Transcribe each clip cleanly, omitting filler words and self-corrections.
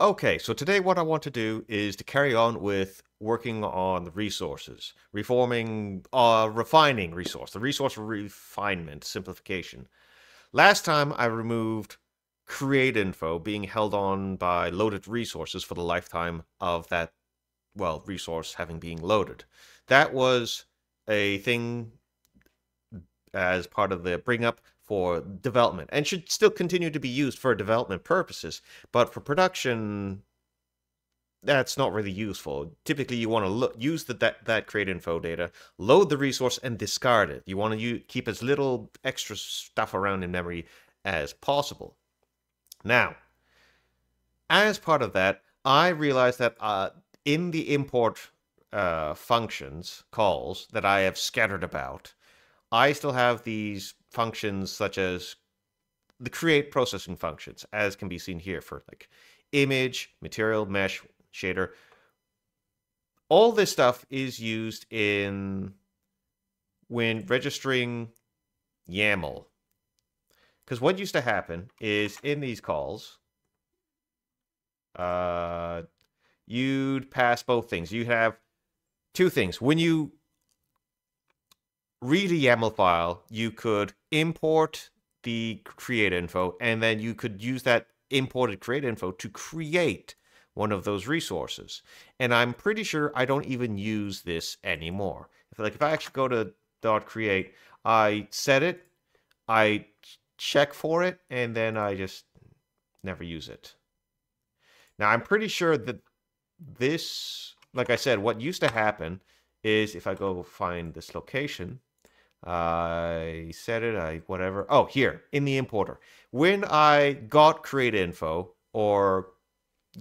Okay, so today what I want to do is to carry on with working on the resources, refining resource, the resource refinement, simplification. Last time I removed create info being held on by loaded resources for the lifetime of that, well, resource having been loaded. That was a thing as part of the bring up for development, and should still continue to be used for development purposes, but for production, that's not really useful. Typically, you want to use that create info data, load the resource, and discard it. You want to keep as little extra stuff around in memory as possible. Now, as part of that, I realized that in the import functions calls that I have scattered about, I still have these functions such as the create processing functions, as can be seen here for like image, material, mesh, shader. All this stuff is used when registering YAML. Because what used to happen is in these calls, you'd pass both things. You have two things. When you read a YAML file, you could import the create info, and then you could use that imported create info to create one of those resources. And I'm pretty sure I don't even use this anymore. If I actually go to .create, I set it, I check for it, and then I just never use it. Now, I'm pretty sure that this, like I said, what used to happen is if I go find this location, I set it, whatever. Oh, here in the importer. When I got create info or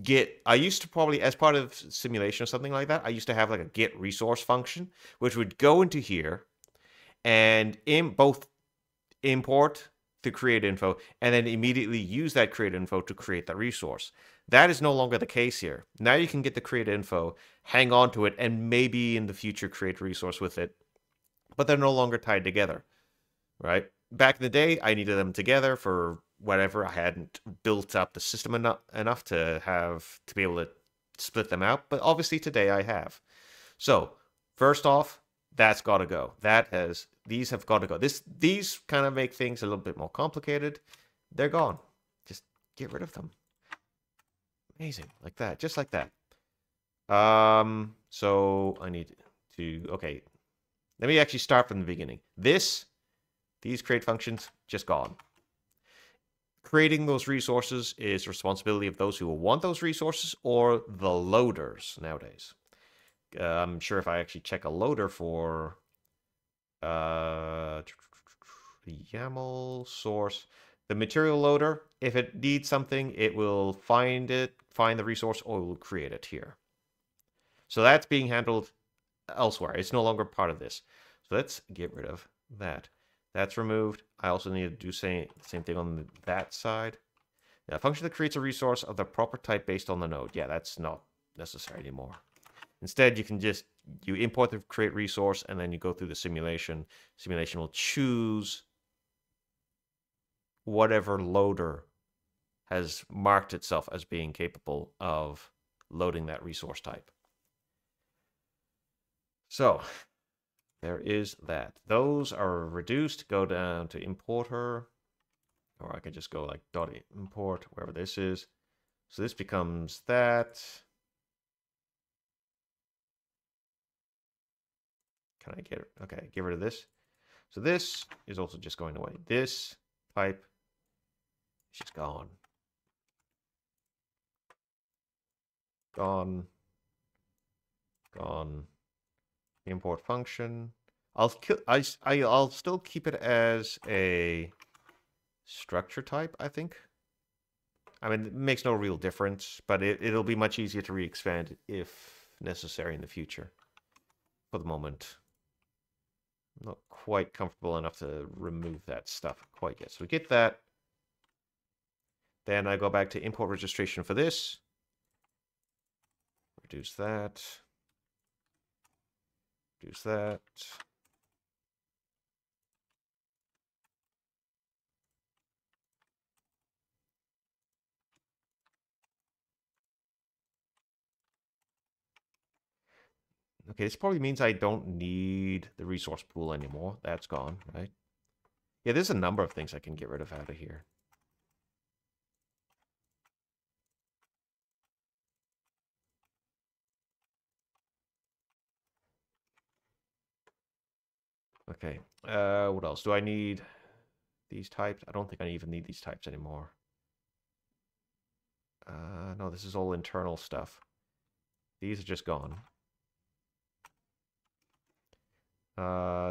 get, I used to probably, as part of simulation or something like that, I used to have like a get resource function, which would go into here and in both import the create info and then immediately use that create info to create that resource. That is no longer the case here. Now you can get the create info, hang on to it, and maybe in the future create a resource with it, but they're no longer tied together, right? Back in the day, I needed them together for whatever. I hadn't built up the system enough to be able to split them out, but obviously today I have. So first off, that's got to go. These have got to go. These kind of make things a little bit more complicated. They're gone. Just get rid of them. Amazing, like that, just like that. So I need to, okay, let me actually start from the beginning. These create functions, just gone. Creating those resources is the responsibility of those who will want those resources or the loaders nowadays. I'm sure if I actually check a loader for YAML source, the material loader, if it needs something, it will find the resource, or it will create it here. So that's being handled elsewhere. It's no longer part of this. So let's get rid of that. That's removed. I also need to do same thing on that side. Now, a function that creates a resource of the proper type based on the node. Yeah, that's not necessary anymore. Instead, you import the create resource, and then you go through the simulation. Simulation will choose whatever loader has marked itself as being capable of loading that resource type. So there is that. Those are reduced. Go down to importer, or I could just go like .import, wherever this is. So this becomes that. Can I get it? Okay, get rid of this. So this is also just going away. This type, she's gone. Gone. Gone. Import function. I'll still keep it as a structure type, I think. I mean, it makes no real difference, but it'll be much easier to re-expand if necessary in the future. For the moment, I'm not quite comfortable enough to remove that stuff quite yet. So we get that. Then I go back to import registration for this. Reduce that. Reduce that. Okay, this probably means I don't need the resource pool anymore. That's gone, right? Yeah, there's a number of things I can get rid of out of here. Okay, what else? Do I need these types? I don't think I even need these types anymore. No, this is all internal stuff. These are just gone.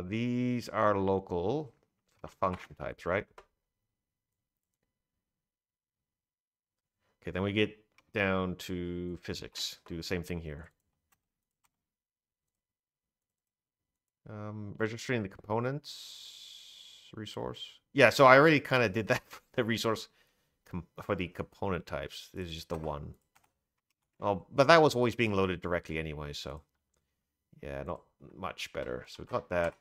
These are local, the function types, right? Okay, then we get down to physics. Do the same thing here. Registering the components resource. Yeah, so I already kind of did that for the resource for the component types. This is just the one. Oh, but that was always being loaded directly anyway, so yeah, not much better. So we got that.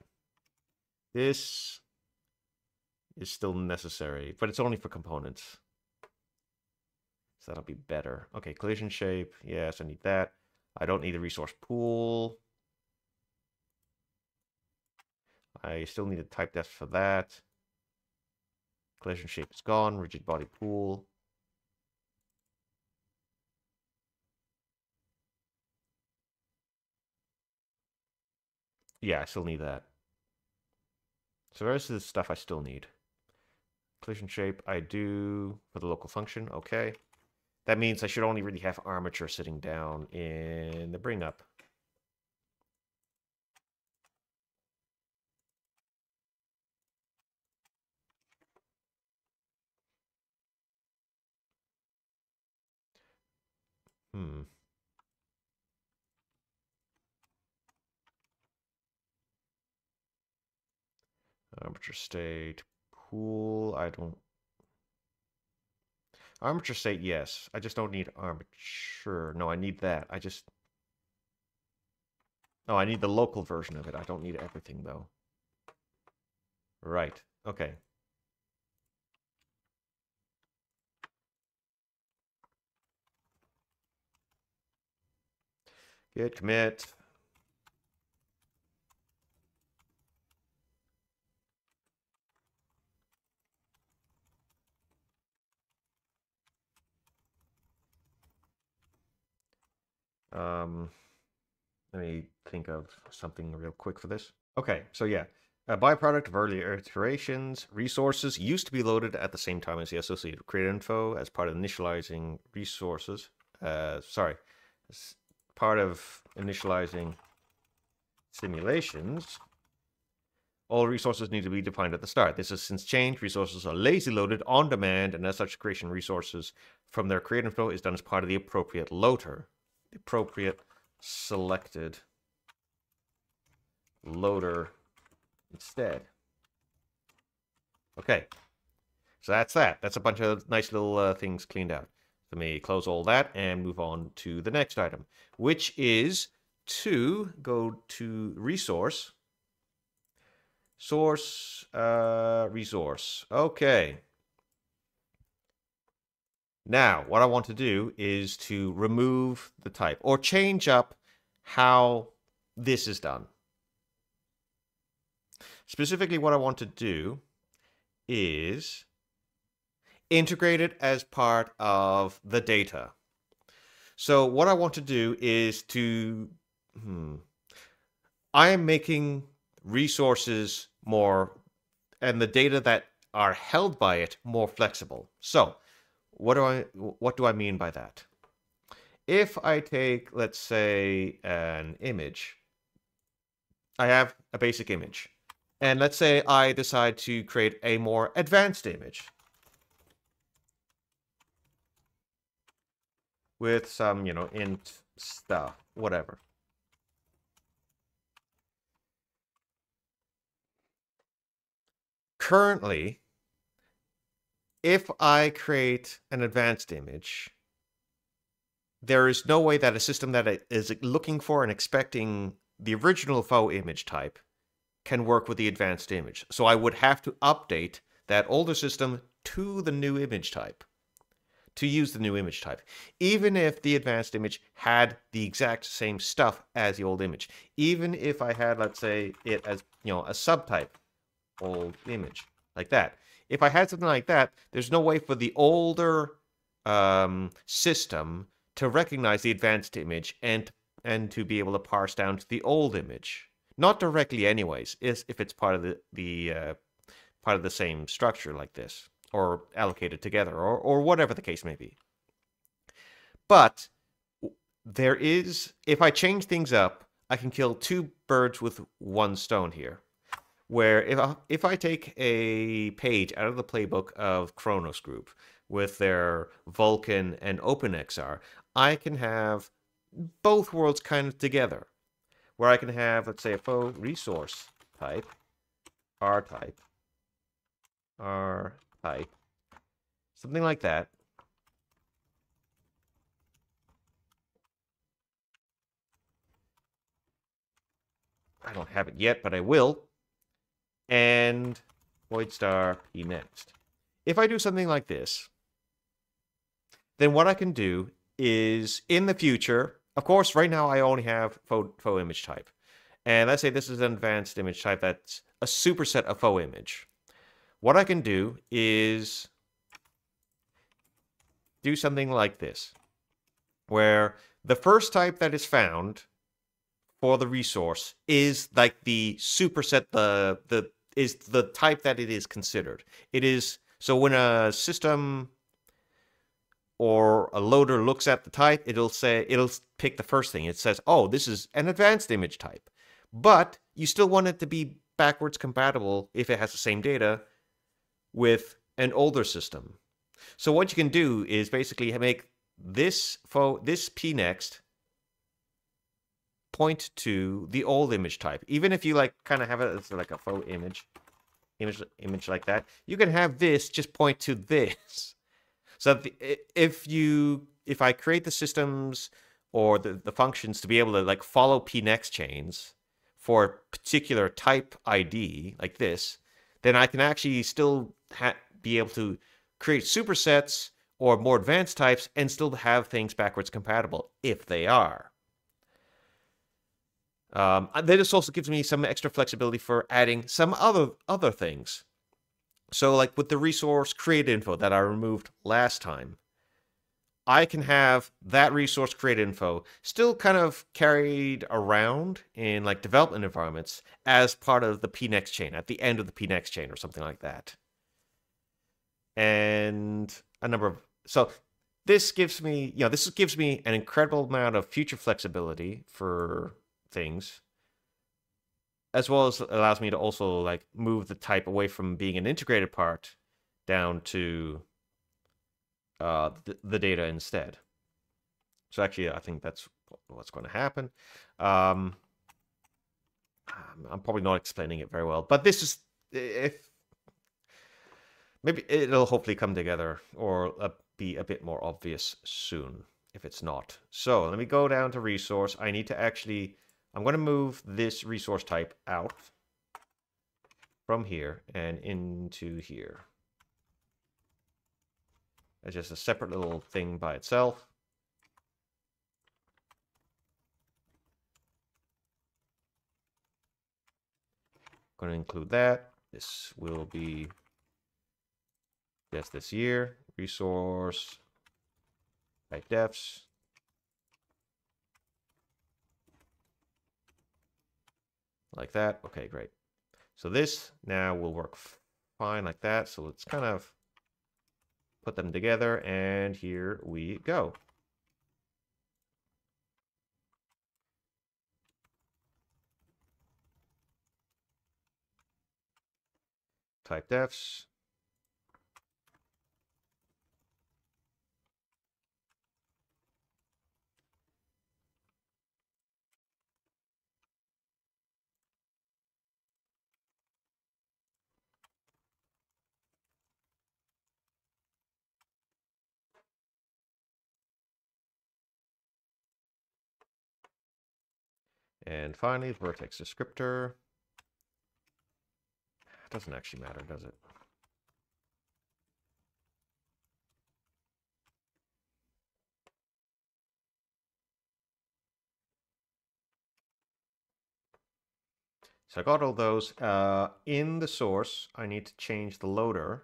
This is still necessary, but it's only for components. So that'll be better. Okay, collision shape. Yes, I need that. I don't need the resource pool. I still need a type depth for that. Collision shape is gone. Rigid body pool. Yeah, I still need that. So the rest of this stuff I still need. Collision shape I do for the local function. Okay. That means I should only really have armature sitting down in the bring up. Armature state, pool, I don't... Armature state, yes. I just don't need armature. No, I need that. I just... No, I need the local version of it. I don't need everything, though. Right. Okay. Git commit. Let me think of something real quick for this. Okay, so yeah, a byproduct of earlier iterations, resources used to be loaded at the same time as the associated create info as part of initializing resources. As part of initializing simulations, all resources need to be defined at the start. This has since changed. Resources are lazy loaded on demand, and as such, creation resources from their create info is done as part of the appropriate loader. Appropriate selected loader instead. Okay, so that's that. That's a bunch of nice little things cleaned out. Let me close all that and move on to the next item, which is to go to resource, source, resource. Okay. Now, what I want to do is to remove the type or change up how this is done. Specifically, what I want to do is integrate it as part of the data. So what I want to do is to... I am making resources more and the data that are held by it more flexible. So... What do I mean by that? If I take, let's say, an image, I have a basic image. And let's say I decide to create a more advanced image with some, you know, int stuff, whatever. Currently, if I create an advanced image, there is no way that a system that is looking for and expecting the original faux image type can work with the advanced image. So I would have to update that older system to the new image type to use the new image type, even if the advanced image had the exact same stuff as the old image, even if I had, let's say, it as, you know, a subtype, old image, like that. If I had something like that, there's no way for the older system to recognize the advanced image and to be able to parse down to the old image. Not directly anyways, if it's part of the same structure like this, or allocated together, or whatever the case may be. But there is, if I change things up, I can kill two birds with one stone here. Where if I take a page out of the playbook of Kronos Group with their Vulcan and OpenXR, I can have both worlds kind of together. Where I can have, let's say, a faux resource type, R type, something like that. I don't have it yet, but I will. And void star pNext. If I do something like this, then what I can do is, in the future, of course, right now I only have faux image type. And let's say this is an advanced image type that's a superset of faux image. What I can do is do something like this, where the first type that is found for the resource is like the superset, is the type that it is considered. It is, so when a system or a loader looks at the type, it'll pick the first thing. It says, oh, this is an advanced image type. But you still want it to be backwards compatible if it has the same data with an older system. So what you can do is basically make this pNext point to the old image type. Even if you like kind of have it as like a faux image like that, you can have this just point to this. So if I create the systems or the functions to be able to like follow pNext chains for a particular type ID like this, then I can actually still be able to create supersets or more advanced types and still have things backwards compatible if they are. This also gives me some extra flexibility for adding some other things. So like with the resource create info that I removed last time, I can have that resource create info still kind of carried around in like development environments as part of the pNext chain, at the end of the pNext chain or something like that. And a number of, so this gives me, you know, this gives me an incredible amount of future flexibility for things, as well as allows me to also like move the type away from being an integrated part down to the data instead. So actually, I think that's what's going to happen. I'm probably not explaining it very well, but this is, if maybe it'll hopefully come together or be a bit more obvious soon if it's not. So let me go down to resource. I need to actually, I'm going to move this resource type out from here and into here. It's just a separate little thing by itself. I'm going to include that. This will be just this year. Resource type defs. Like that. Okay, great. So this now will work fine like that. So let's kind of put them together, and here we go. Type defs. And finally, vertex descriptor. It doesn't actually matter, does it? So I got all those. In the source, I need to change the loader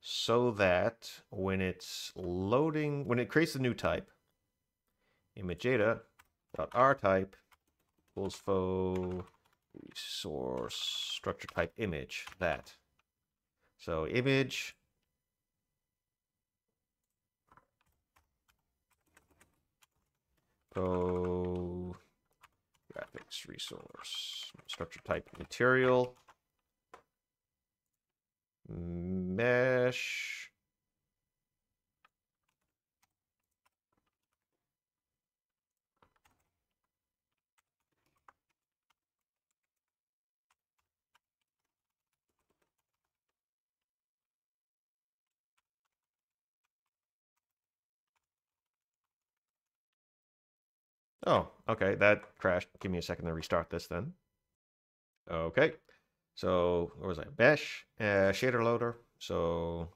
so that when it's loading, when it creates a new type, image data.rtype equals faux source structure type image, that. So image faux graphics resource structure type material mesh. Oh, okay, that crashed. Give me a second to restart this then. Okay, so where was I? Mesh, shader loader. So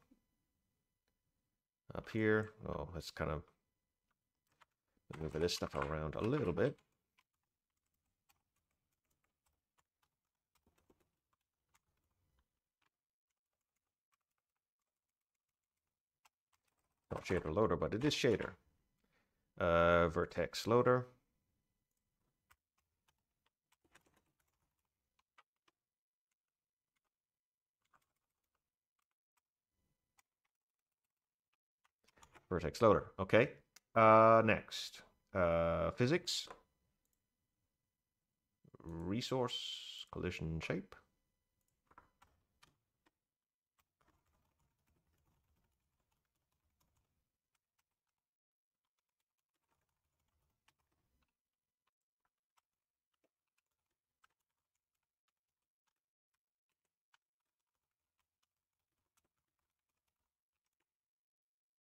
up here, oh, let's kind of move this stuff around a little bit. Not shader loader, but it is shader. Vertex loader. Vertex loader. Okay. Next. Physics. Resource. Collision shape.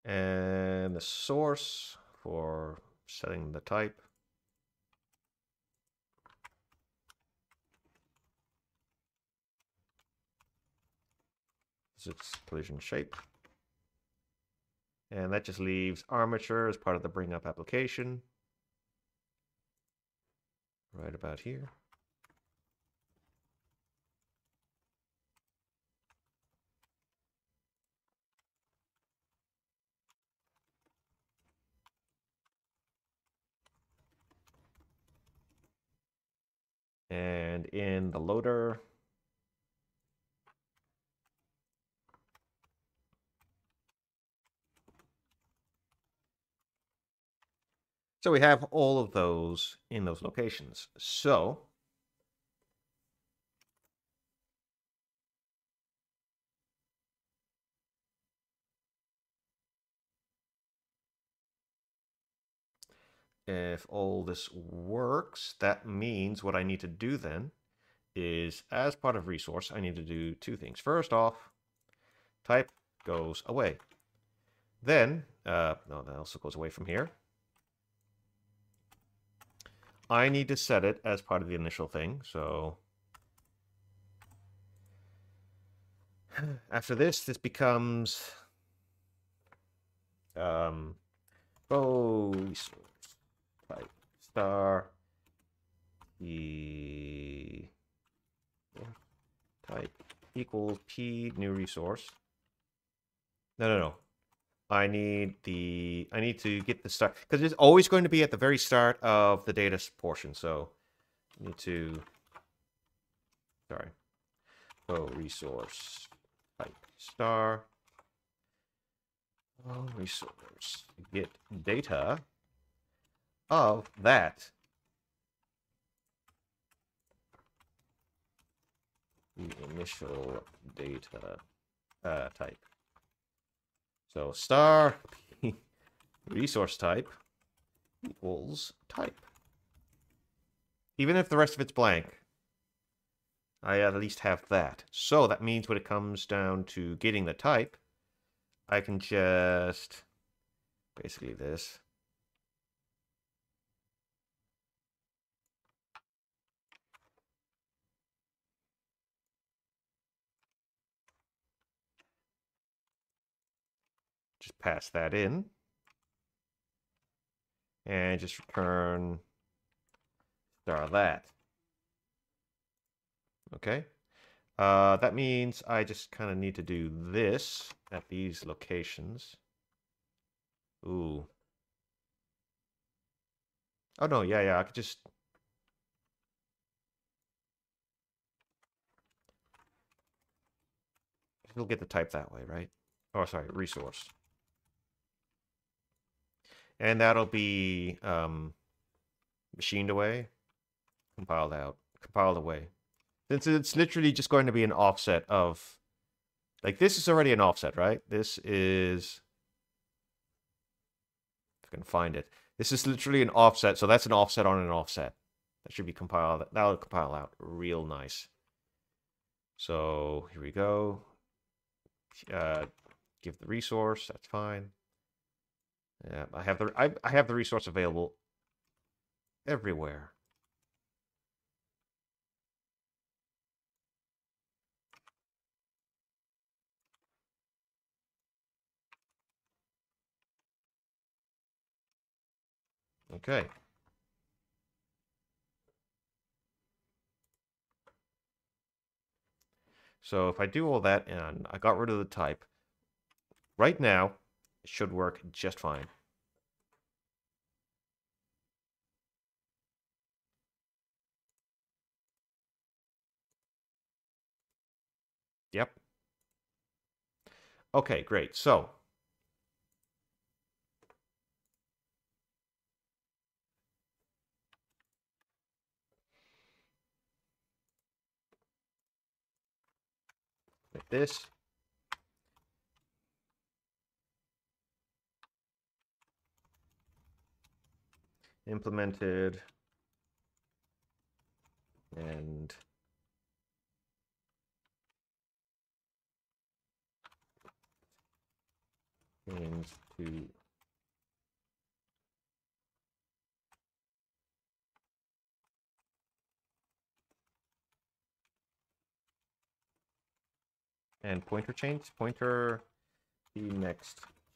And the source for setting the type. This is its collision shape. And that just leaves armature as part of the bring up application. Right about here. And in the loader, so we have all of those in those locations. So if all this works, that means what I need to do then is, as part of resource, I need to do two things. First off, type goes away. Then, no, that also goes away from here. I need to set it as part of the initial thing. So after this, this becomes type star e type equals p new resource. No. I need to get the start, because it's always going to be at the very start of the data portion. So I need to resource type star resource get data of that the initial data type. So star resource type equals type. Even if the rest of it's blank, I at least have that. So that means when it comes down to getting the type, I can just basically this. Just pass that in and just return star that. Okay. That means I just kind of need to do this at these locations. Ooh. Oh, no, yeah, I could just... It'll get the type that way, right? Oh, sorry, resource. And that'll be machined away, compiled out, compiled away. It's literally just going to be an offset of... Like, this is already an offset, right? This is... If I can find it. This is literally an offset, so that's an offset on an offset. That should be compiled. That'll compile out real nice. So, here we go. Give the resource, that's fine. Yeah, I have the resource available everywhere. Okay. So if I do all that and I got rid of the type, right now it should work just fine. Yep. Okay, great. So this implemented and into and pointer change, pointer pNext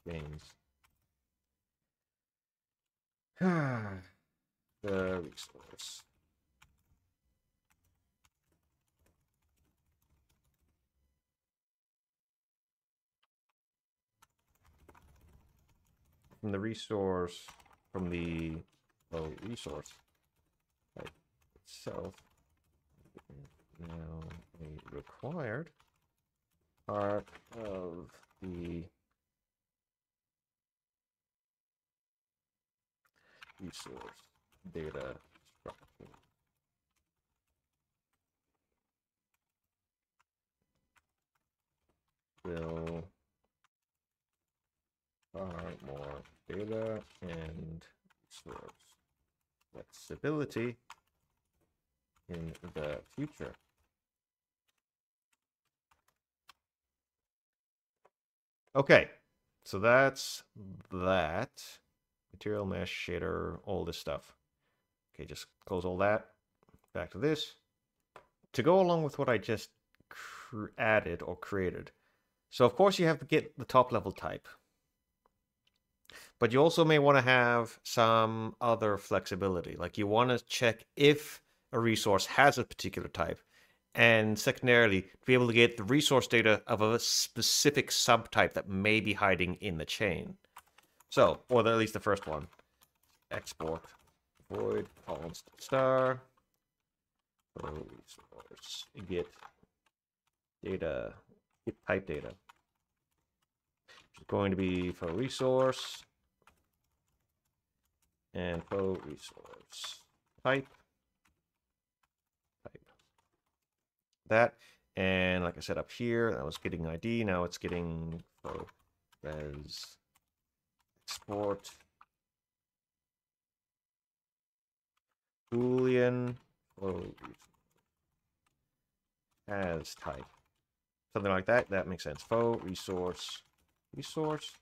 change. The resource. From the resource, from the resource type itself, now we required part of the resource data structure. Will are more data and resource flexibility in the future. Okay, so that's that. Material mesh, shader, all this stuff. Okay, just close all that. Back to this. To go along with what I just added or created. So, of course, you have to get the top level type. But you also may want to have some other flexibility. Like you want to check if a resource has a particular type. And secondarily, to be able to get the resource data of a specific subtype that may be hiding in the chain. So, or at least the first one. Export void const star resource get data, get type data. Which is going to be for resource and for resource type. That, and like I said up here, that was getting ID, now it's getting res export boolean as type, something like that. That makes sense. Faux resource resource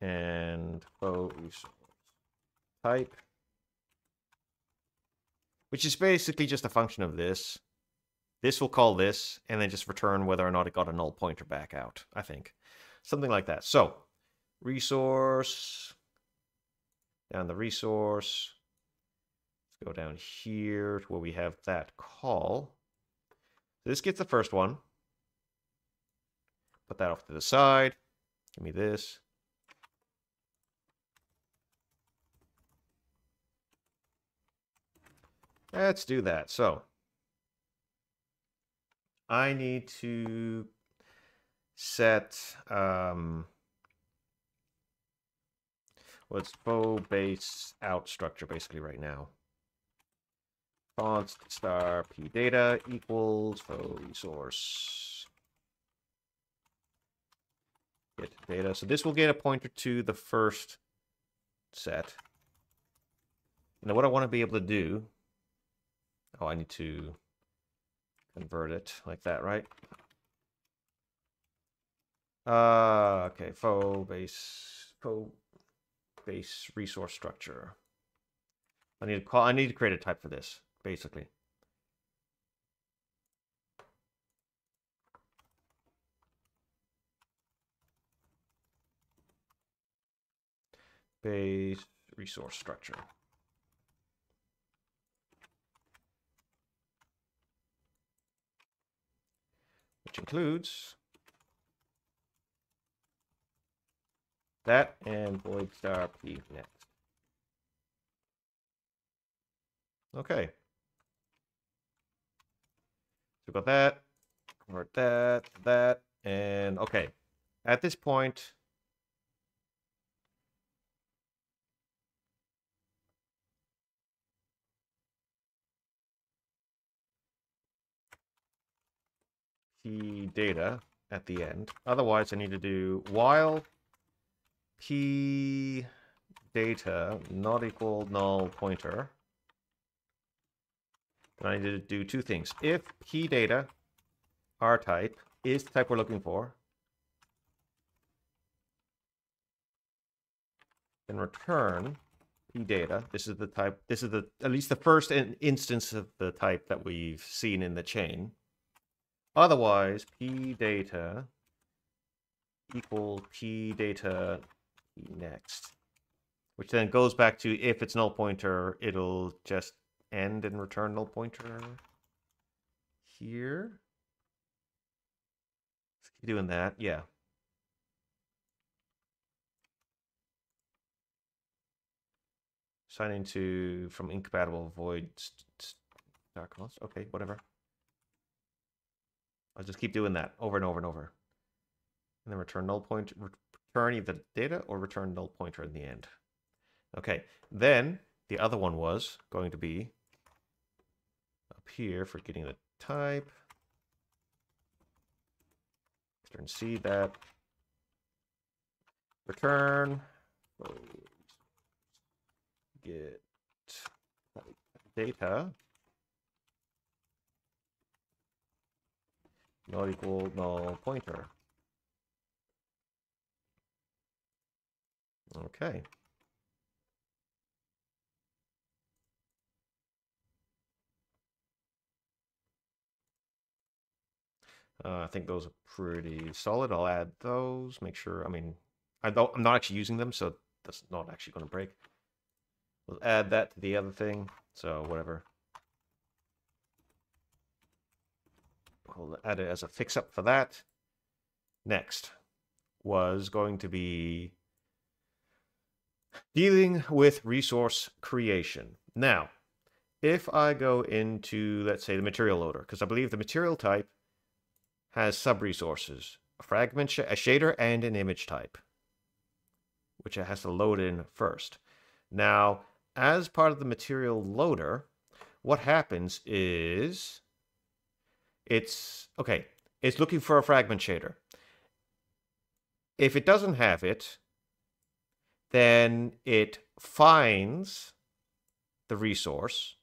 and faux resource type, which is basically just a function of this. This will call this, and then just return whether or not it got a null pointer back out, I think. Something like that. So, resource, down the resource. Let's go down here to where we have that call. So this gets the first one. Put that off to the side. Give me this. Let's do that. So I need to set, what's bow base out structure basically right now. Const star p data equals bow source get data. So this will get a pointer to the first set. Now what I want to be able to do, oh, I need to convert it like that, right? Okay, faux base resource structure. I need to create a type for this, basically. Base resource structure. Which includes that and void star pNext. Okay. So we've got that, convert that, that, and okay. At this point, p data at the end. Otherwise, I need to do while p data not equal null pointer. And I need to do two things. If p data r type is the type we're looking for, then return p data. This is the type. This is the at least the first instance of the type that we've seen in the chain. Otherwise, p data equal p data next, which then goes back to if it's null pointer, it'll just end and return null pointer here. Let's keep doing that. Yeah. Sign into from incompatible void star const. Okay, whatever. I'll just keep doing that over and over and over. And then return null pointer, return either data or return null pointer in the end. Okay, then the other one was going to be up here for getting the type. Return C that. Return get data. Not equal null pointer. Okay. I think those are pretty solid. I'll add those. Make sure. I mean, I'm not actually using them, so that's not actually going to break. We'll add that to the other thing. So whatever. We'll add it as a fix-up for that. Next was going to be dealing with resource creation. Now, if I go into, let's say, the material loader, because I believe the material type has sub-resources, a fragment, a shader, and an image type, which it has to load in first. Now, as part of the material loader, what happens is it's looking for a fragment shader. If it doesn't have it, then it finds the resource.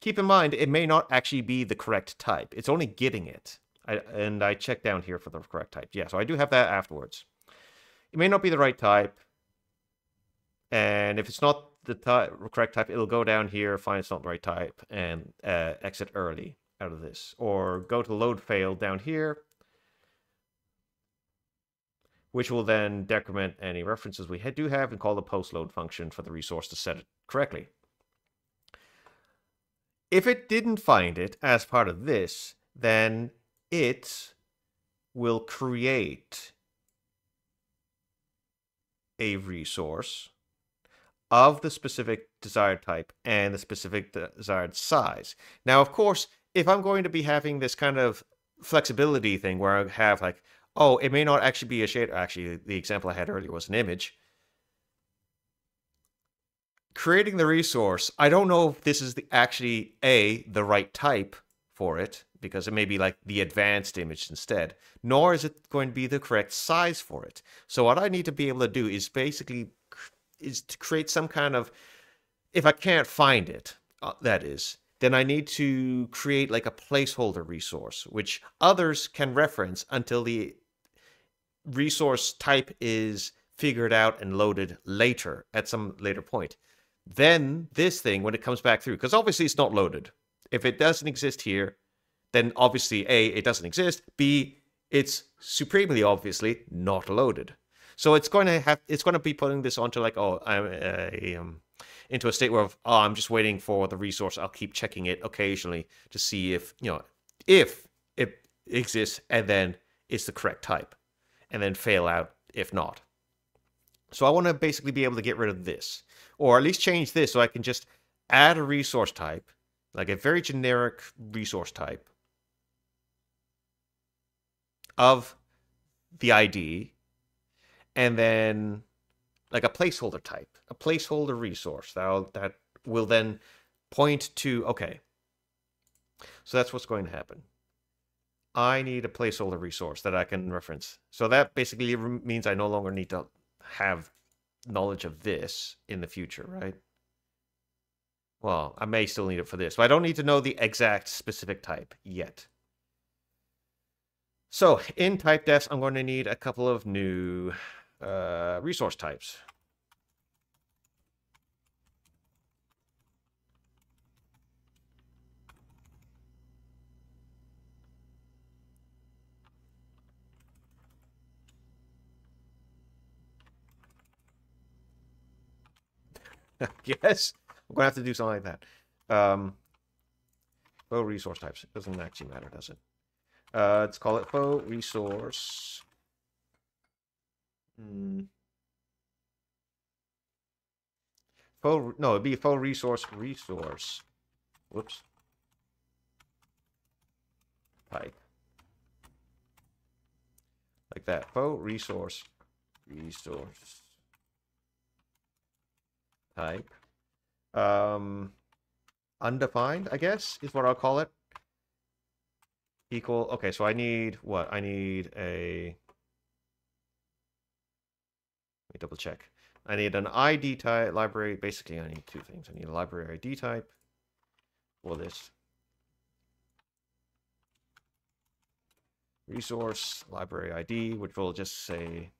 Keep in mind, it may not actually be the correct type. It's only getting it. And I check down here for the correct type. Yeah, so I do have that afterwards. It may not be the right type. And if it's not the correct type, it'll go down here, find it's not the right type, and exit early out of this. Or go to load fail down here, which will then decrement any references we do have and call the post load function for the resource to set it correctly. If it didn't find it as part of this, then it will create a resource of the specific desired type and the specific desired size. Now, of course, if I'm going to be having this kind of flexibility thing where I have like, oh, it may not actually be a shader. Actually, the example I had earlier was an image. Creating the resource, I don't know if this is the right type for it, because it may be like the advanced image instead, nor is it going to be the correct size for it. So what I need to be able to do is basically to create some kind of, if I can't find it, that is, then I need to create like a placeholder resource, which others can reference until the resource type is figured out and loaded later at some later point. Then this thing, when it comes back through, because obviously it's not loaded. If it doesn't exist here, then obviously A, it doesn't exist. B, it's supremely obviously not loaded. So it's going to have, it's going to be putting this onto like, oh, I'm into a state where, oh, I'm just waiting for the resource. I'll keep checking it occasionally to see if, you know, if it exists and then it's the correct type, and then fail out if not. So I want to basically be able to get rid of this, or at least change this, so I can just add a resource type, like a very generic resource type of the ID, and then like a placeholder type, a placeholder resource that will then point to, okay, so that's what's going to happen. I need a placeholder resource that I can reference. So that basically means I no longer need to have knowledge of this in the future, right? Well, I may still need it for this, but I don't need to know the exact specific type yet. So in type defs, I'm going to need a couple of new resource types. Yes, I'm going to have to do something like that. Faux resource types. It doesn't actually matter, does it? Let's call it faux resource. Faux, no, it'd be faux resource resource. Whoops. Type. Like that. Faux resource resource type. Undefined, I guess, is what I'll call it. Equal. Okay, so I need what? I need a... Let me double check. I need an ID type library. Basically, I need two things. I need a library ID type for this. Resource library ID, which will just say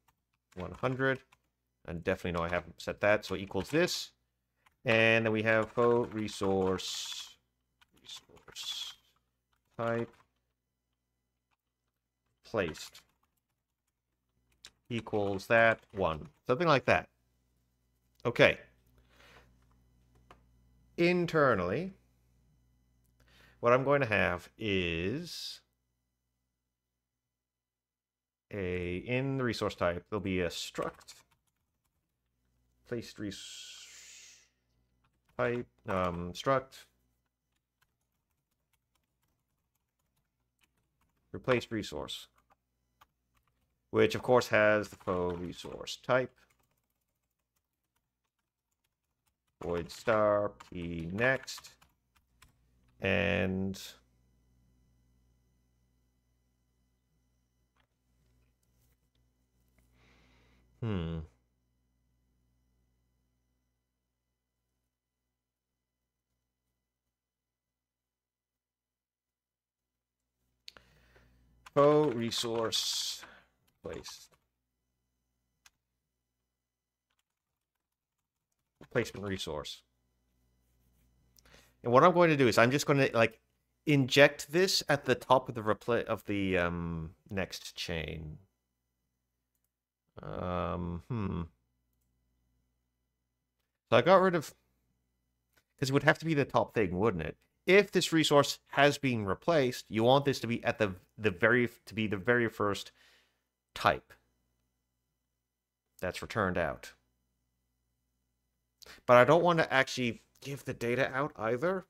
100. And definitely no, I haven't set that, so equals this. And then we have faux resource resource type placed equals that one, something like that. Okay. Internally, what I'm going to have is a, in the resource type, there'll be a struct placed res type struct replaced resource, which of course has the faux resource type, void star pNext, and faux resource place replacement resource. And what I'm going to do is I'm just going to like inject this at the top of the next chain. So I got rid of, because it would have to be the top thing, wouldn't it? if this resource has been replaced, you want this to be at the very first type that's returned out. But I don't want to actually give the data out either.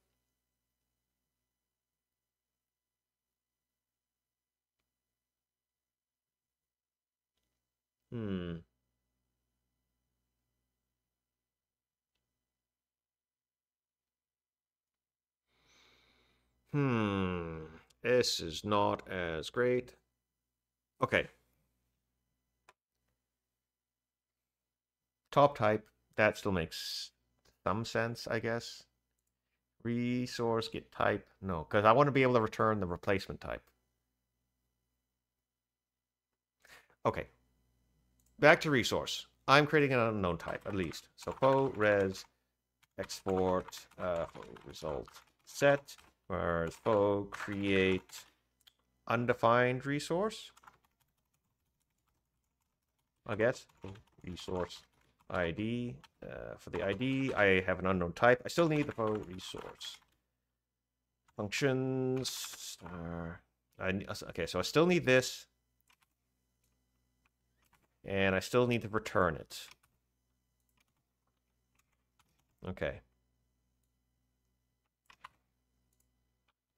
This is not as great. Okay. Top type, that still makes some sense, I guess. Resource, get type. No, because I want to be able to return the replacement type. Okay. Back to resource. I'm creating an unknown type, at least. So PO_res export result set, whereas PO create undefined resource, I guess. Resource ID. For the ID, I have an unknown type. I still need the PO resource. Functions. Okay, so I still need this. And I still need to return it. Okay.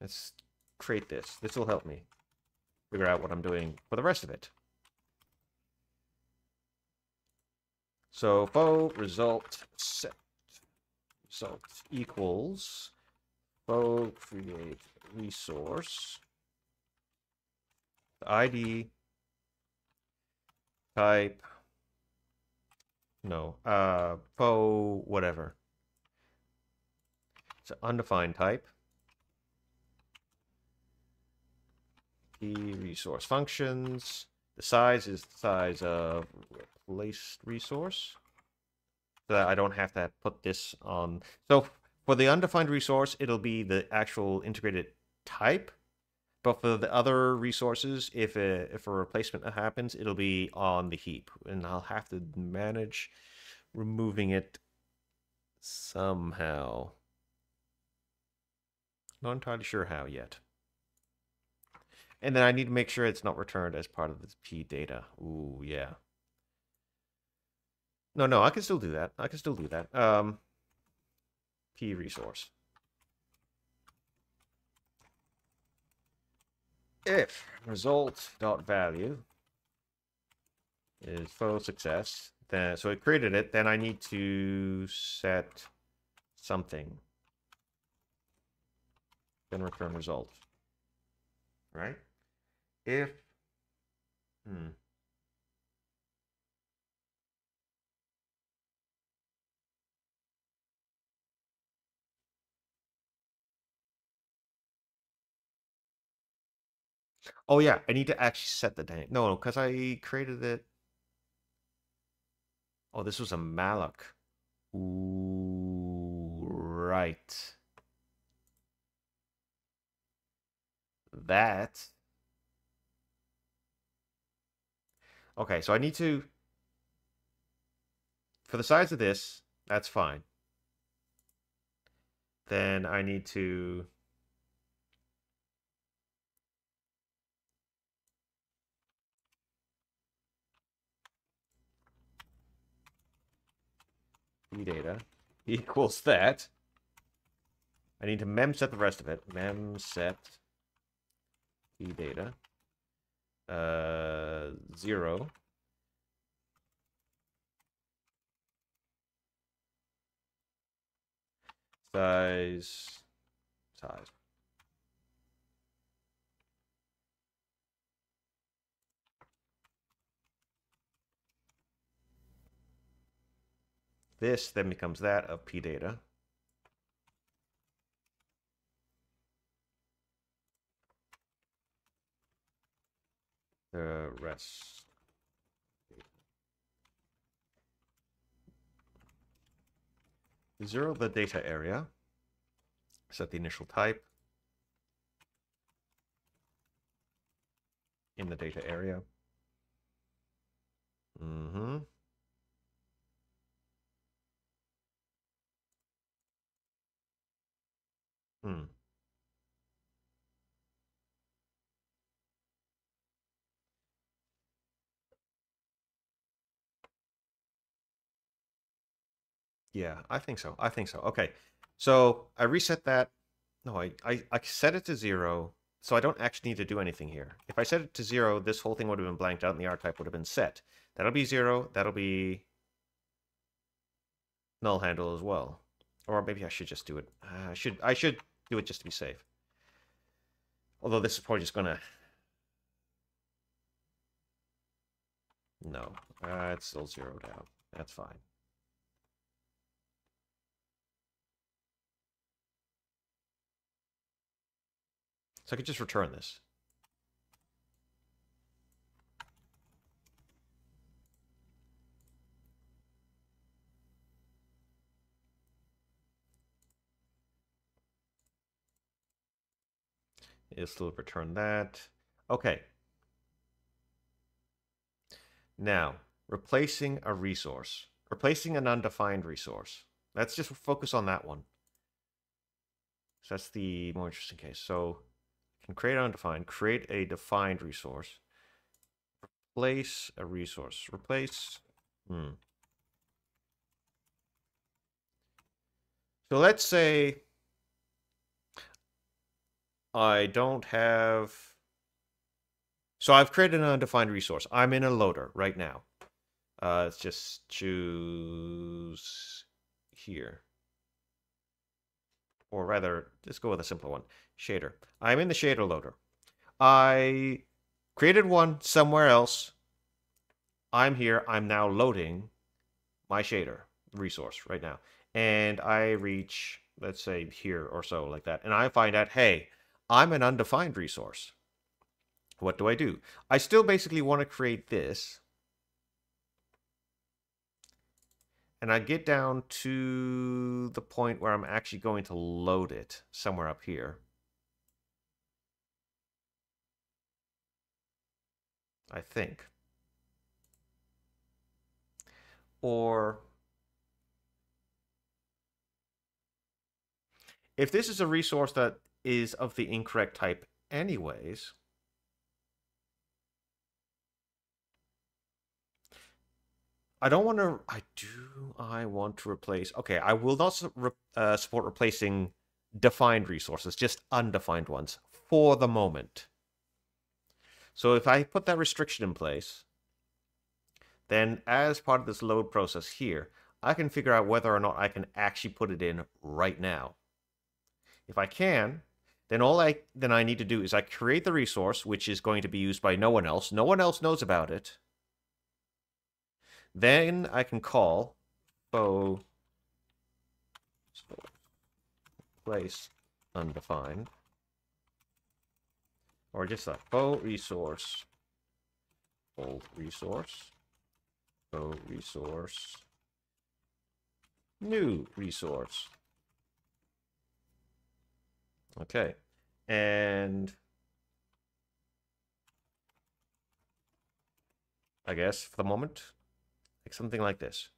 Let's create this. This will help me figure out what I'm doing for the rest of it. So, fo result set result equals fo create resource ID. Type, no, PO, whatever. It's an undefined type. The resource functions. The size is the size of replaced resource. So that I don't have to put this on. So for the undefined resource, it'll be the actual integrated type. But for the other resources, if a replacement happens, it'll be on the heap. And I'll have to manage removing it somehow. Not entirely sure how yet. And then I need to make sure it's not returned as part of the P data. Ooh, yeah. No, I can still do that. P resource. If result.value is full success, then so it created it, then I need to set something. Then return result. Right? If Oh yeah, I need to actually set the name. No, because I created it. Oh, this was a malloc. Ooh, right. That. Okay, so I need to. For the size of this, that's fine. Then I need to. Data equals that. I need to memset the rest of it. Memset data 0. Size. This then becomes that of P data. The rest. Zero the data area. Set the initial type in the data area. Yeah, I think so. I think so. Okay. So I reset that. No, I set it to 0, so I don't actually need to do anything here. If I set it to 0, this whole thing would have been blanked out and the archetype would have been set. That'll be 0. That'll be null handle as well. Or maybe I should just do it. I should do it just to be safe. Although this is probably just going to... No, it's still zeroed out. That's fine. So I could just return this. It'll still return that. Okay. Now, replacing a resource. Replacing an undefined resource. Let's just focus on that one. So that's the more interesting case. So... create undefined, create a defined resource, replace a resource, replace. So let's say I don't have, so I've created an undefined resource. I'm in a loader right now. Let's just choose here. Or rather, just go with a simpler one, shader. I'm in the shader loader. I created one somewhere else. I'm here. I'm now loading my shader resource right now. And I reach, let's say, here or so like that. And I find out, hey, I'm an undefined resource. What do? I still basically want to create this. And I get down to the point where I'm actually going to load it somewhere up here. I think. Or if this is a resource that is of the incorrect type anyways, I don't want to... I want to replace... Okay, I will not support replacing defined resources, just undefined ones, for the moment. So if I put that restriction in place, then as part of this load process here, I can figure out whether or not I can actually put it in right now. If I can, then all I need to do is I create the resource, which is going to be used by no one else. No one else knows about it. Then I can call replace undefined, or just that fo resource, new resource. Okay, and I guess for the moment, something like this,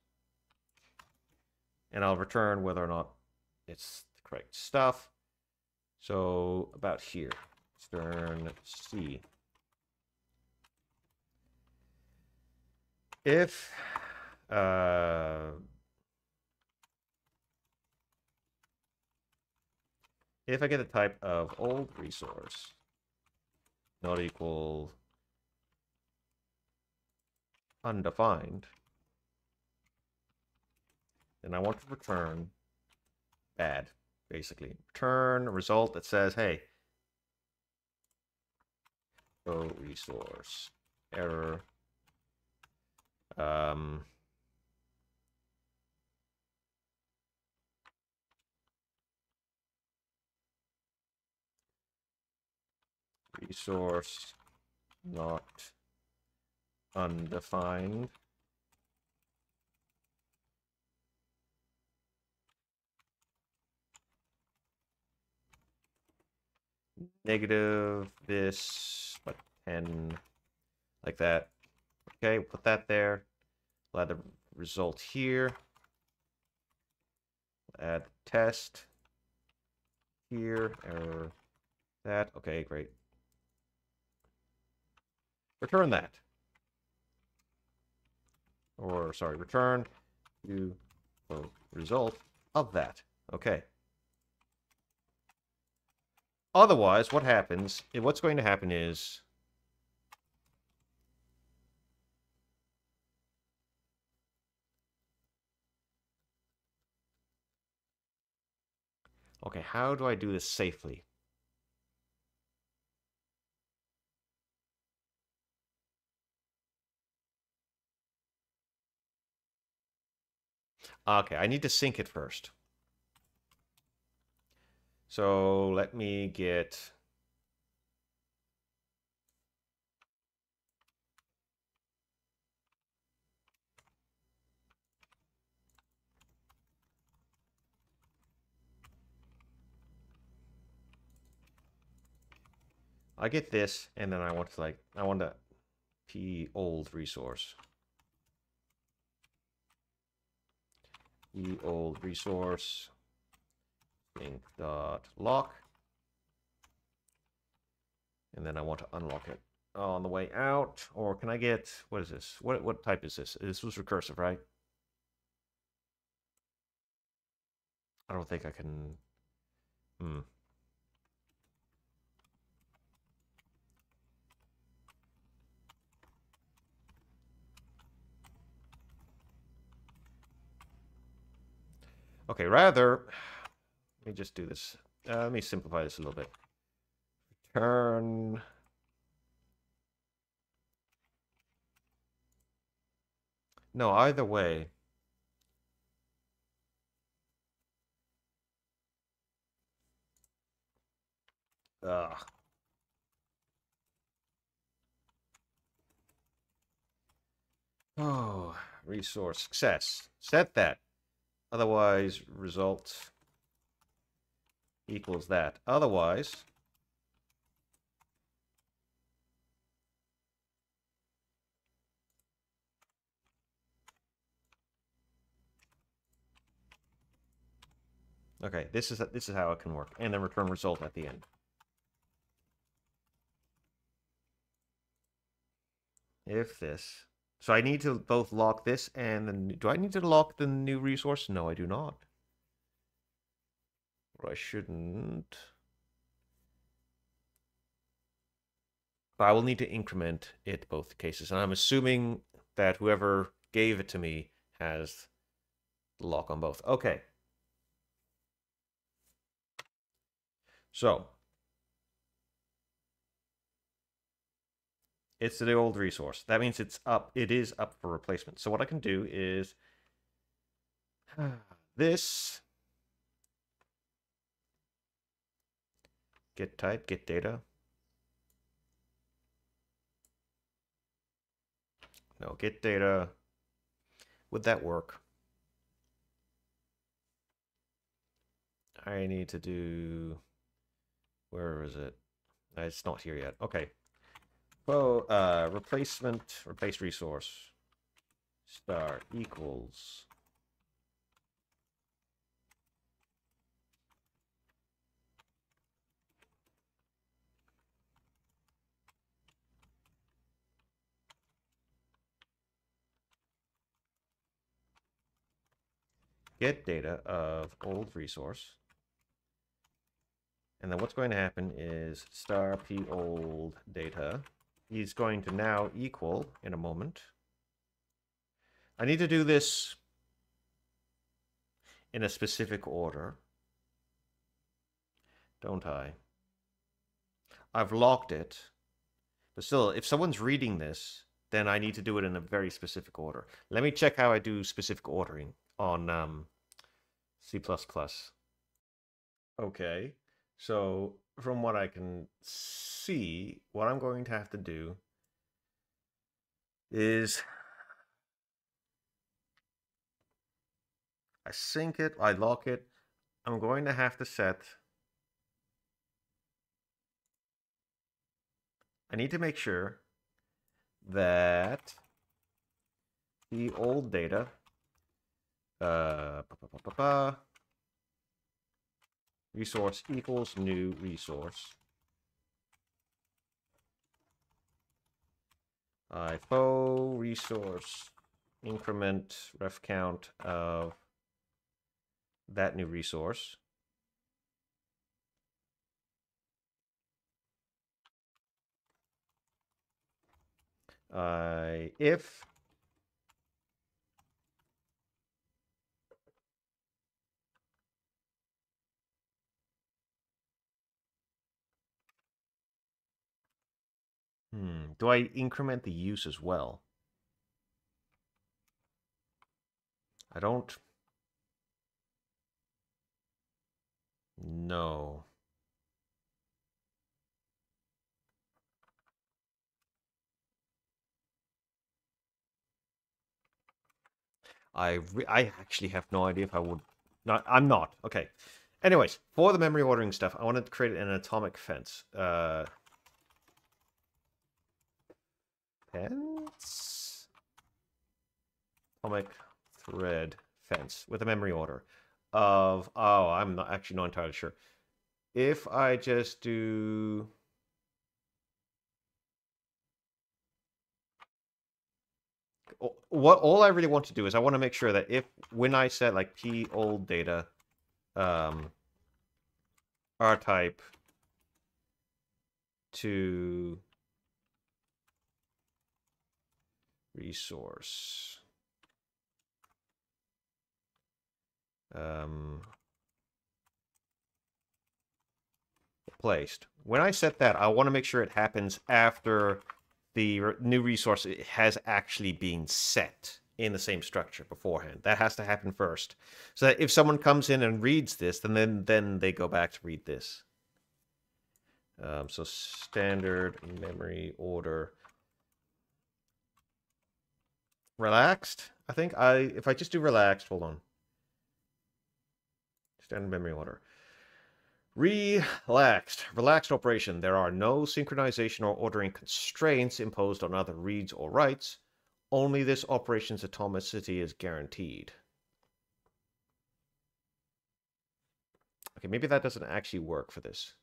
and I'll return whether or not it's the correct stuff. So about here, stern C. If if I get the type of old resource not equal undefined, and I want to return bad, basically. Return a result that says, hey, oh, resource, error. Resource not undefined. Negative this, but 10, like that. Okay, we'll put that there. We'll add the result here. We'll add the test here, error that. Okay, great. Return that. Or, sorry, return to result of that. Okay. Otherwise, what happens, what's going to happen is, okay, how do I do this safely? Okay, I need to sync it first. So let me get... I get this, and then I want to, like, I want to p old resource. E old resource link dot lock, and then I want to unlock it on the way out. Or can I get, what is this? What type is this? This was recursive, right? I don't think I can. Okay, rather, let me just do this. Let me simplify this a little bit. Return. No, either way. Ugh. Oh, resource success. Set that. Otherwise, result equals that. Otherwise, okay, this is how it can work, and then return result at the end. If this. So I need to both lock this and then... Do I need to lock the new resource? No, I do not. Or I shouldn't. But I will need to increment it both cases. And I'm assuming that whoever gave it to me has the lock on both. Okay. So. It's the old resource. That means it's up. It is up for replacement. So what I can do is this. Get type, get data. No, get data. Would that work? I need to do... Where is it? It's not here yet. Okay. Oh, replace resource star equals get data of old resource, and then what's going to happen is star p old data. He's going to now equal in a moment. I need to do this in a specific order, don't I? I've locked it, but still, if someone's reading this, then I need to do it in a very specific order. Let me check how I do specific ordering on C++. Okay, so from what I can see, what I'm going to have to do is I sync it, I lock it. I'm going to have to set... I need to make sure that the old data resource equals new resource. Resource increment ref count of that new resource. If do I increment the use as well? I don't. No. I actually have no idea if I would not. I'm not. Okay. Anyways, for the memory ordering stuff, I wanted to create an atomic fence. Fence? Atomic thread fence with a memory order of, oh, I'm not actually not entirely sure. If I just do, what all I really want to do is I want to make sure that if, when I set like p old data, r type to resource, placed, when I set that, I want to make sure it happens after the new resource has actually been set in the same structure beforehand. That has to happen first, so that if someone comes in and reads this, then they go back to read this. So standard memory order relaxed. I think if I just do relaxed, hold on. Standard memory order. Relaxed. Relaxed operation. There are no synchronization or ordering constraints imposed on other reads or writes. Only this operation's atomicity is guaranteed. Okay, maybe that doesn't actually work for this.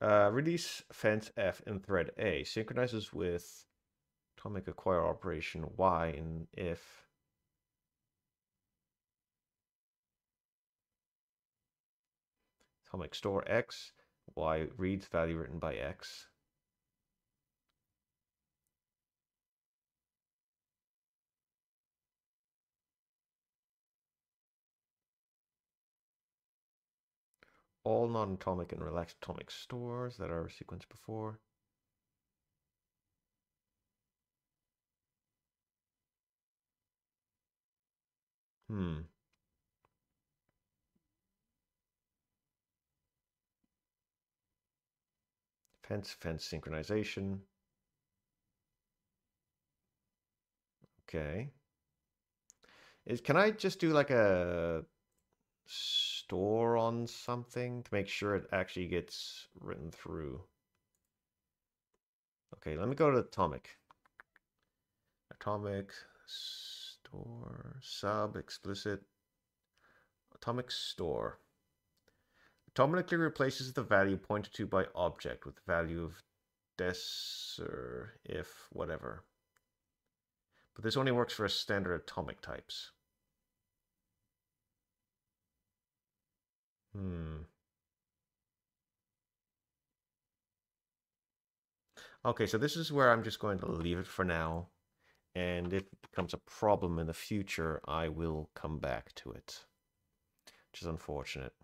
Release fence F in thread A synchronizes with atomic acquire operation Y in if. Atomic store X, Y reads value written by X. All non-atomic and relaxed atomic stores that are sequenced before. Fence synchronization. Okay. Can I just do like a store on something to make sure it actually gets written through? Okay, let me go to atomic. Atomic store sub explicit. Atomic store atomically replaces the value pointed to by object with the value of des or if whatever. But this only works for standard atomic types. Okay, so this is where I'm just going to leave it for now. And if it becomes a problem in the future, I will come back to it, which is unfortunate.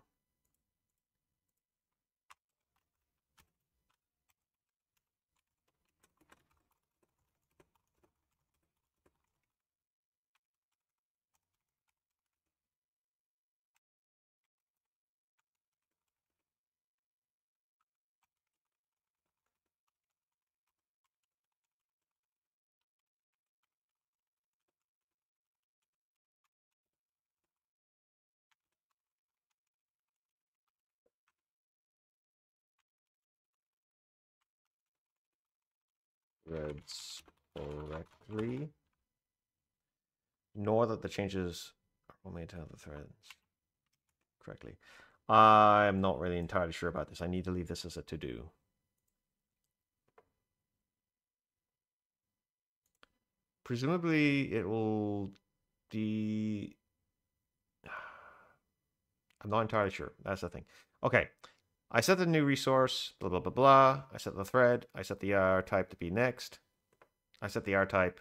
Threads correctly. Nor that the changes are made to other threads correctly. I'm not really entirely sure about this. I need to leave this as a to-do. presumably it will be... I'm not entirely sure. That's the thing. Okay. I set the new resource, blah, blah, blah, blah. I set the thread. I set the R type to be next. I set the R type.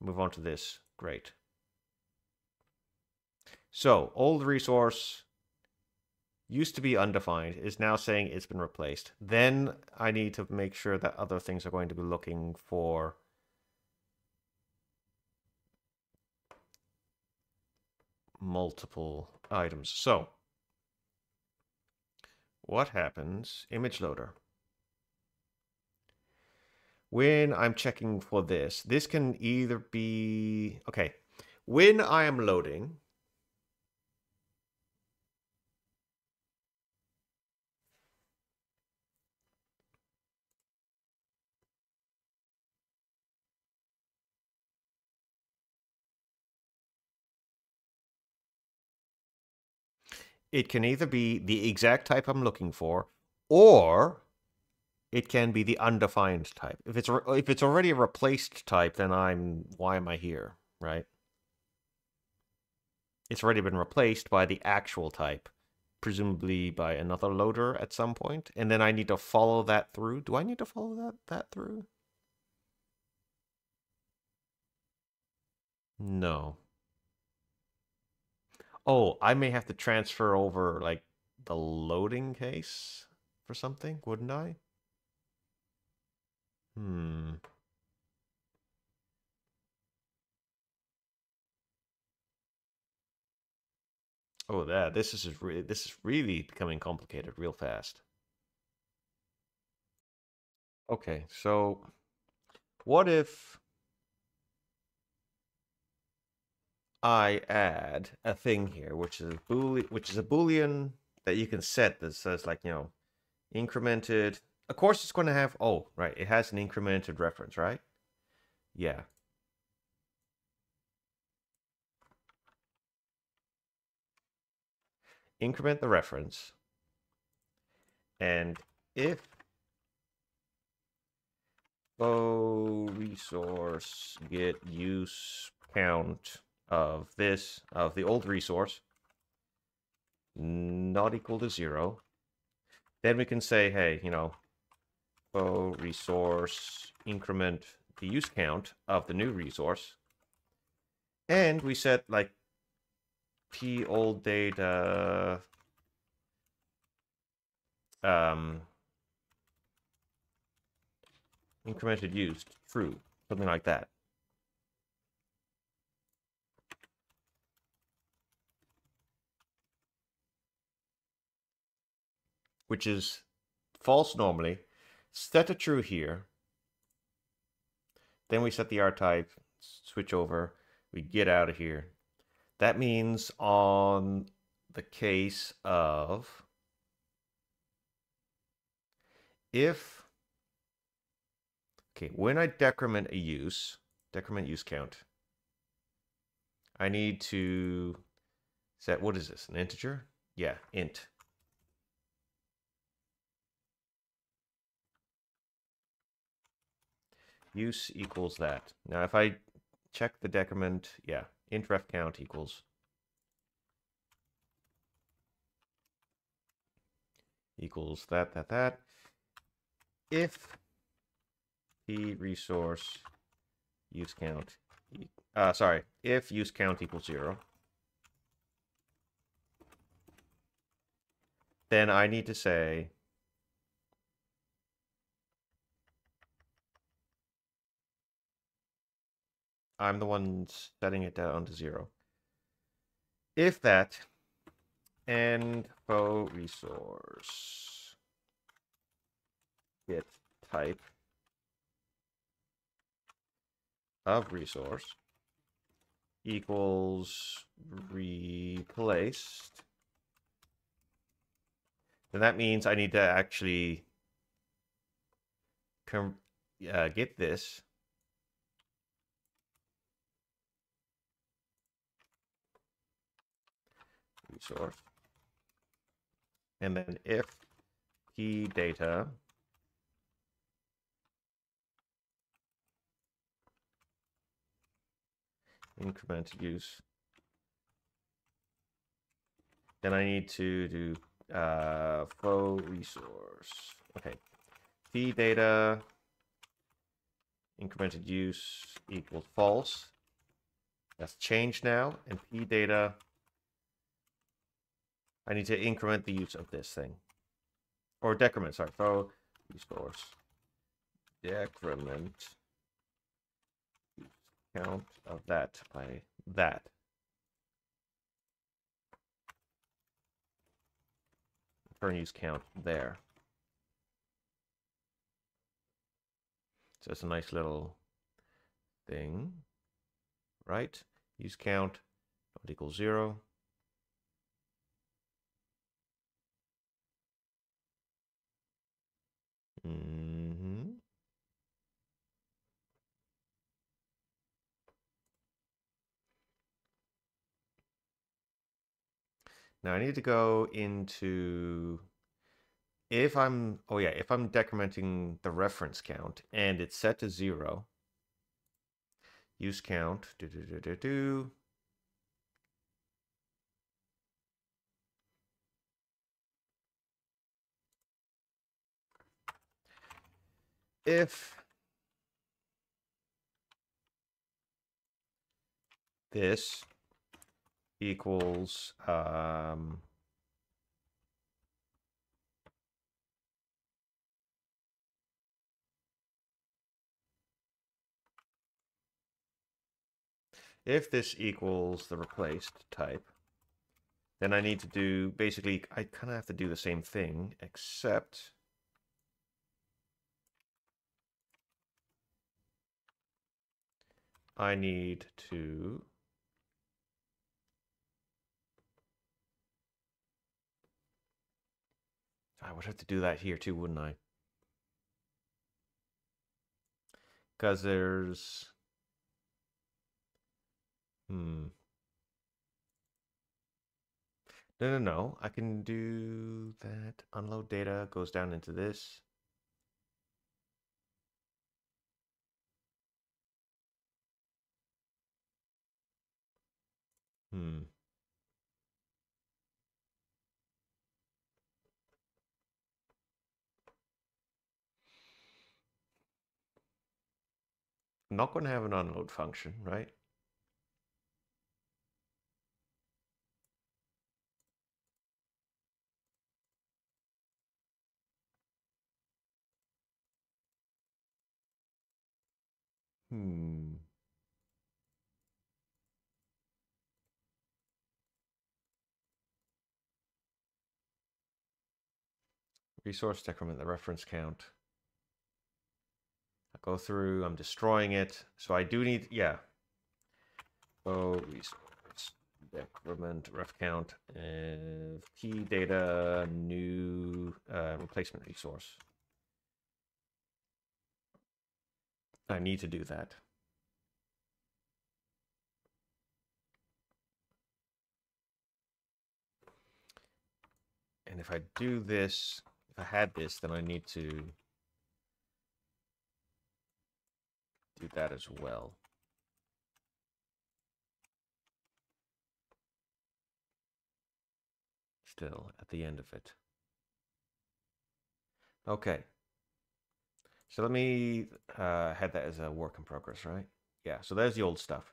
Move on to this. Great. So old resource used to be undefined is now saying it's been replaced. Then I need to make sure that other things are going to be looking for multiple items. So what happens? Image loader. When I'm checking for this, this can either be... Okay. When I am loading... It can either be the exact type I'm looking for, or it can be the undefined type. If it's already a replaced type, then why am I here, right? It's already been replaced by the actual type, presumably by another loader at some point, and then I need to follow that through. Do I need to follow that through? No. Oh, I may have to transfer over, like, the loading case for something, wouldn't I? Oh, there. This is really becoming complicated real fast. Okay, so what if... I add a thing here, which is a boolean that you can set that says, like, you know, incremented. Of course, it's going to have. Oh, right, it has an incremented reference, right? Yeah. Increment the reference, and if resource get use count of the old resource not equal to 0, then we can say, hey, you know, resource increment the use count of the new resource, and we set, like, p old data incremented used true, something like that. Which is false normally, set to true here. Then we set the R type, switch over, we get out of here. That means on the case of if, okay, when I decrement a use, decrement use count, I need to set, what is this, an integer? Yeah, int. Use equals that. Now, if I check the decrement, yeah, int ref count equals that. If the resource use count, if use count equals 0, then I need to say, I'm the one setting it down to 0. If that, and info resource get type of resource equals replaced, then that means I need to actually get this. Resource, and then if key data increment use. Then I need to do flow resource. Okay. T data incremented use equals false. That's changed now. And P data, I need to increment the use of this thing. Or decrement, sorry. Throw resource. Decrement. Count of that by that. Turn use count there. So it's a nice little thing, right? Use count not equals 0. Now I need to go into, if I'm decrementing the reference count and it's set to 0, use count, If this equals if this equals the replaced type, then I need to do, basically I kind of have to do the same thing, except I need to would have to do that here too, wouldn't I? Because there's... No. I can do that. Unload data goes down into this. I'm not going to have an unload function, right? Resource decrement the reference count. I go through, I'm destroying it. So I do need, resource decrement ref count and key data new replacement resource. I need to do that. And if I do this, if I had this, then I need to do that as well. Still at the end of it. Okay. So let me have that as a work in progress, right? Yeah, so there's the old stuff.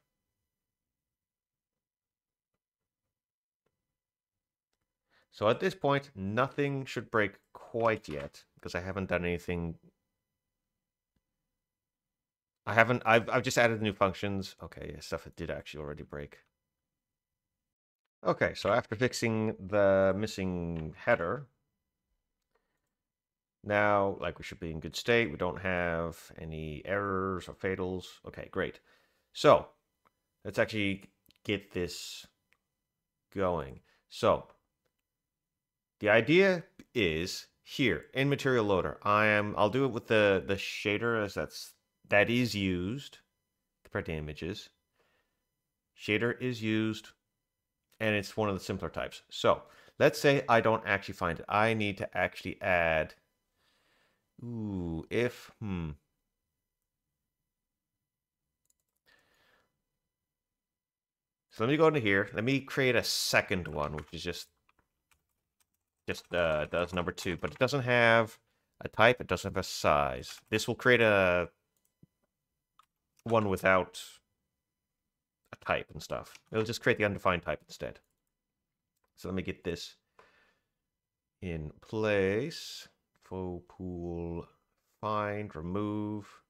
So at this point, nothing should break quite yet, because I haven't done anything. I've just added new functions. Okay, stuff that did actually already break. Okay, so after fixing the missing header, now, like, we should be in good state. We don't have any errors or fatals. Okay, great. So let's actually get this going. So the idea is here in material loader. I'll do it with the shader, as that is used compared to images. Shader is used, and it's one of the simpler types. So let's say I don't actually find it. I need to actually add. So let me go into here. Let me create a second one, which is just does number 2, but it doesn't have a type. It doesn't have a size. This will create a one without a type and stuff. It'll just create the undefined type instead. So let me get this in place. Full pool, find, remove,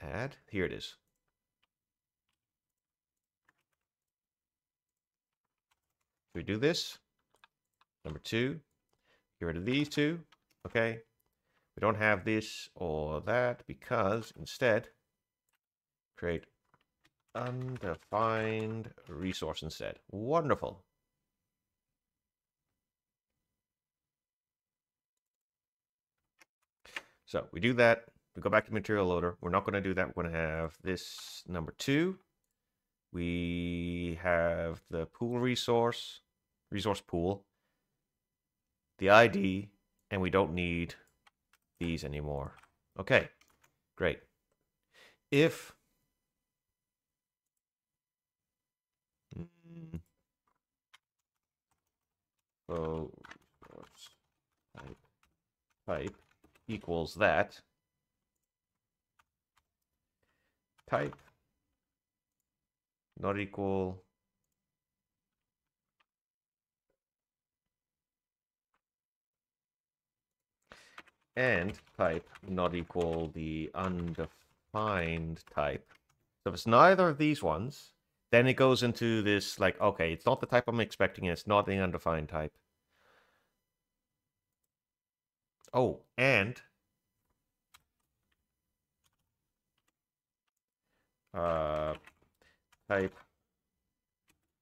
add. Here it is. We do this. Number 2. Get rid of these 2. Okay. We don't have this or that because instead create undefined resource instead. Wonderful. So we do that. We go back to material loader. We're not going to do that. We're going to have this number 2. We have the pool resource, resource pool, the ID, and we don't need these anymore. Okay, great. If type equals that type not equal and type not equal the undefined type. So if it's neither of these ones, then it goes into this, like, okay, it's not the type I'm expecting, and it's not the undefined type. Oh, and type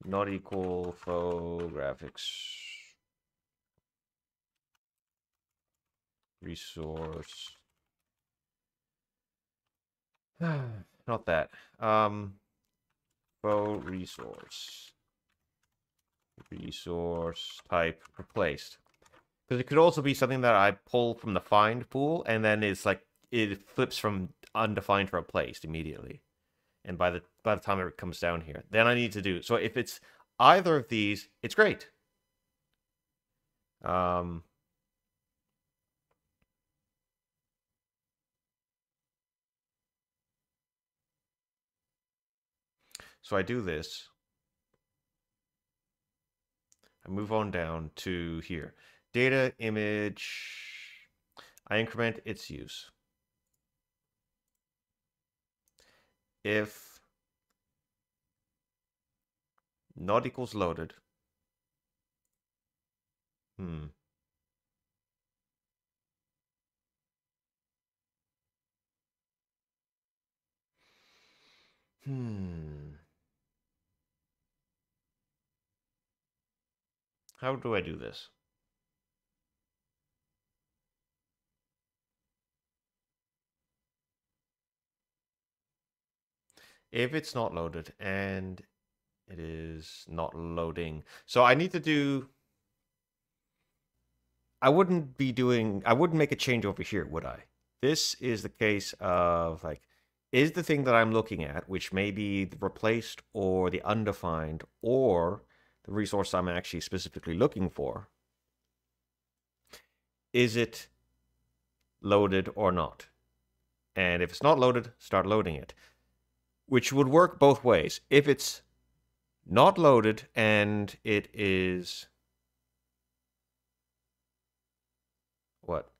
not equal faux graphics resource. Not that. Faux resource. Resource type replaced. Because it could also be something that I pull from the find pool, and then it's like it flips from undefined to replaced immediately. And by the time it comes down here, then I need to do. So if it's either of these, it's great. So I do this. I move on down to here. Data, image. I increment its use. If not equals loaded. How do I do this? If it's not loaded, and it is not loading. So I need to do... I wouldn't make a change over here, would I? This is the case of, like, is the thing that I'm looking at, which may be the replaced or the undefined or the resource I'm actually specifically looking for, is it loaded or not? And if it's not loaded, start loading it. Which would work both ways. If it's not loaded and it is... What?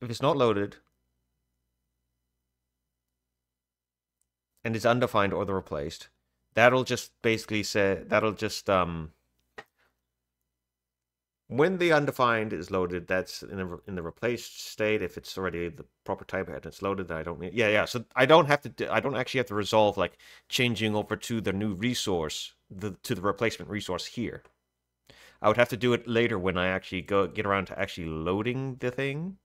If it's not loaded and it's undefined or the replaced, that'll just basically say... That'll just... When the undefined is loaded, that's in the replaced state. If it's already the proper type and it's loaded, then I don't need... Yeah. So I don't have to... I don't actually have to resolve, like, changing over to the new resource, to the replacement resource here. I would have to do it later when I actually get around to actually loading the thing,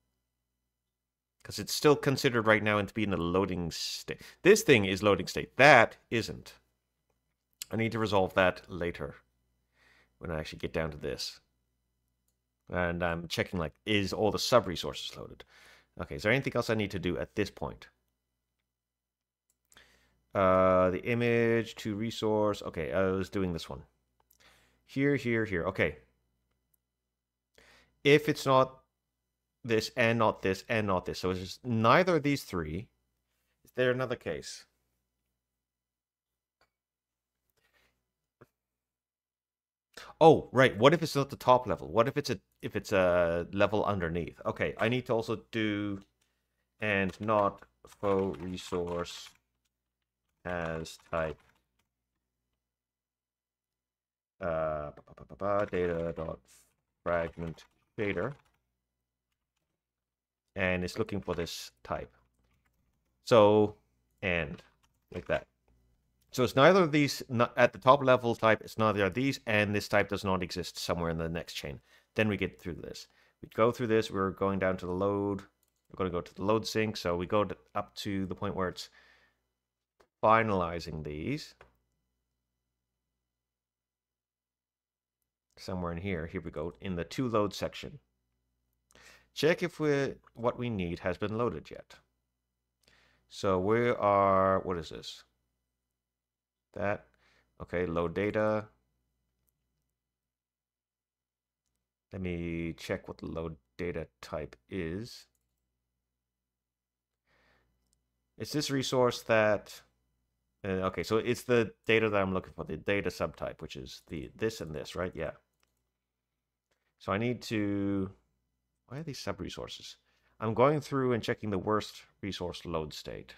because it's still considered right now to be in the loading state. This thing is loading state. That isn't. I need to resolve that later when I actually get down to this. And I'm checking, like, is all the sub-resources loaded? Okay, is there anything else I need to do at this point? the image to resource. Okay, I was doing this one. Here. Okay. If it's not this and not this and not this, so it's just neither of these three. Is there another case? Oh, right. What if it's not the top level? What if it's a level underneath? Okay, I need to also do and not for resource as type data dot fragment shader, and it's looking for this type. So and like that. So it's neither of these at the top level type. It's neither of these, and this type does not exist somewhere in the next chain. Then we get through this. We go through this. We're going down to the load. We're going to go to the load sync. So we go up to the point where it's finalizing these. Somewhere in here. Here we go in the to load section. Check if what we need has been loaded yet. So we are. What is this? That. Okay, load data. Let me check what the load data type is. It's this resource that okay, so it's the data that I'm looking for, the data subtype, which is the this and this, right? Yeah. So I need to, why are these sub resources? I'm going through and checking the worst resource load state.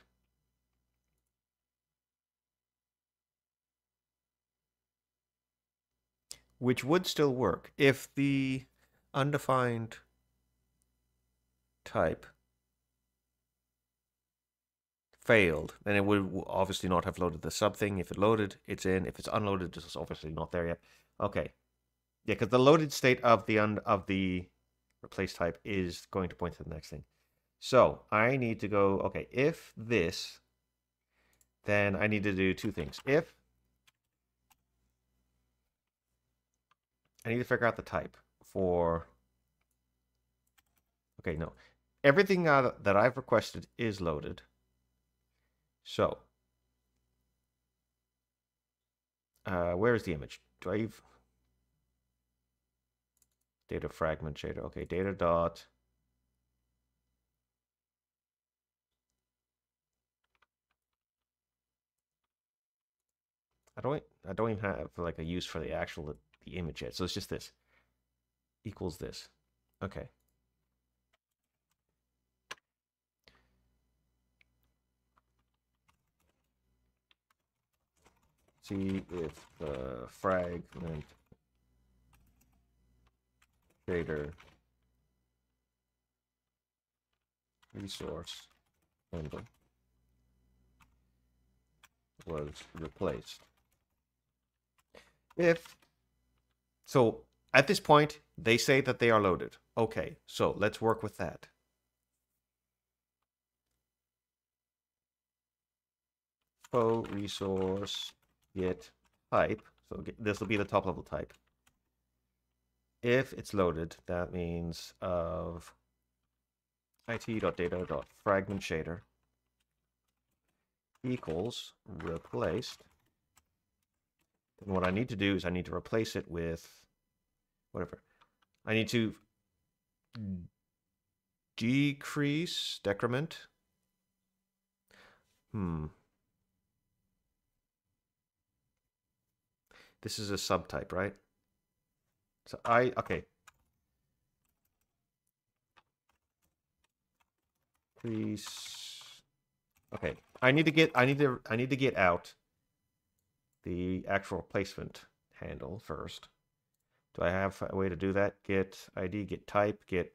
Which would still work if the undefined type failed. Then it would obviously not have loaded the sub thing. If it loaded, it's in. If it's unloaded, it's obviously not there yet. Okay, yeah, because the loaded state of the replace type is going to point to the next thing. So I need to go. Okay, if this, then I need to do two things. If I need to figure out the type for, okay, no. Everything that I've requested is loaded. So, where is the image? Do I have data fragment shader? Okay, data dot. I don't even have like a use for the actual the image yet, so it's just this equals this. Okay, see if the fragment shader resource handle was replaced. If so at this point, they say that they are loaded. Okay, so let's work with that. Faux resource get type. So this will be the top level type. If it's loaded, that means of it.data.fragment shader equals replaced. And what I need to do is I need to replace it with whatever. I need to decrement. This is a subtype, right? So okay. Please. Okay. I need to get out the actual replacement handle first. Do I have a way to do that? Get ID, get type, get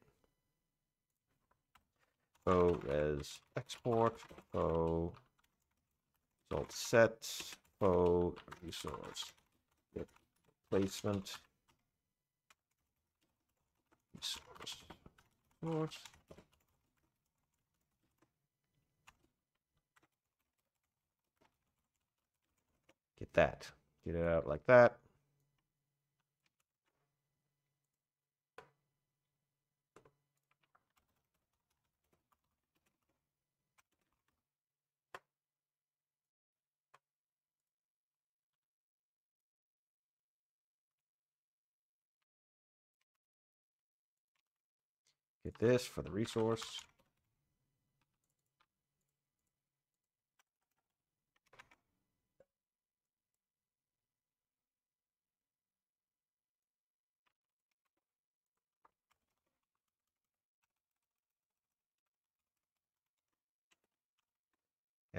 O as export, O result sets, O resource, get replacement resource. Get that. Get it out like that. Get this for the resource.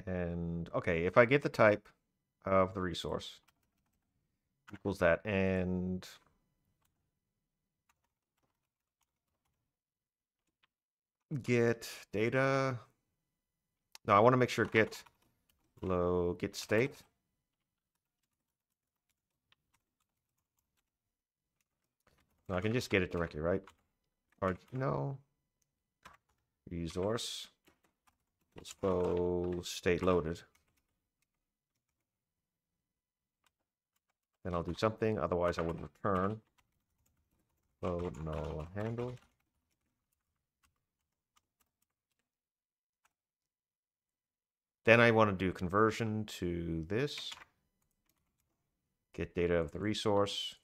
And okay, if I get the type of the resource equals that, and get data. No, I want to make sure get low, get state. No, I can just get it directly, right? Or no, resource. Let's go state loaded. Then I'll do something, otherwise I wouldn't return. Load null handle. Then I want to do conversion to this. Get data of the resource.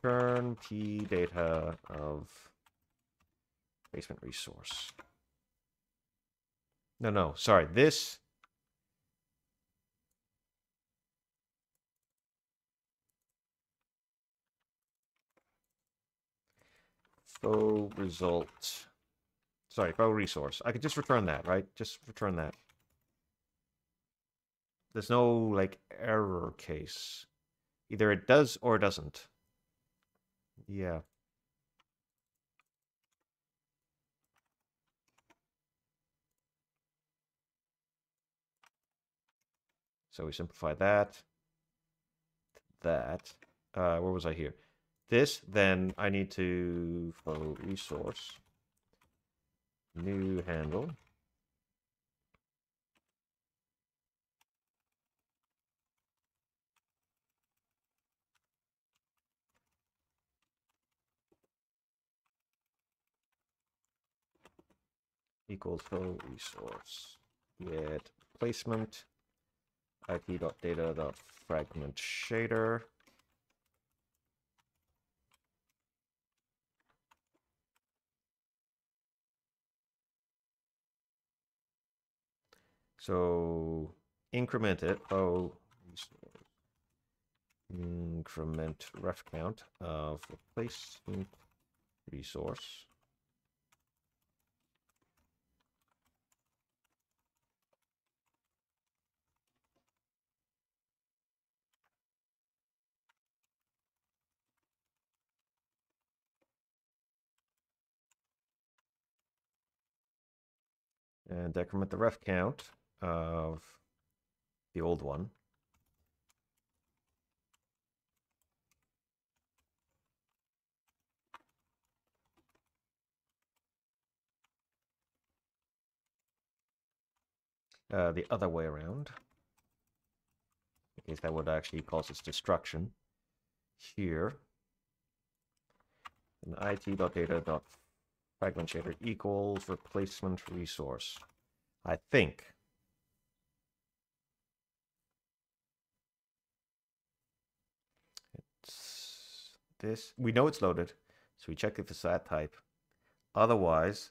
Return p data of basement resource. No, sorry, this. Faux result. Sorry, faux resource. I could just return that, right? Just return that. There's no, like, error case. Either it does or it doesn't. Yeah. So we simplify that. That. Where was I here? This, then I need to flow resource. New handle. Equals flow resource. Get placement. IP.data.fragment shader. So increment it. Oh, increment ref count of replacement resource. And decrement the ref count of the old one. The other way around. In case that would actually cause its destruction. Here. And it.data. Fragment shader equals replacement resource, I think. It's this. We know it's loaded, so we check if it's that type. Otherwise,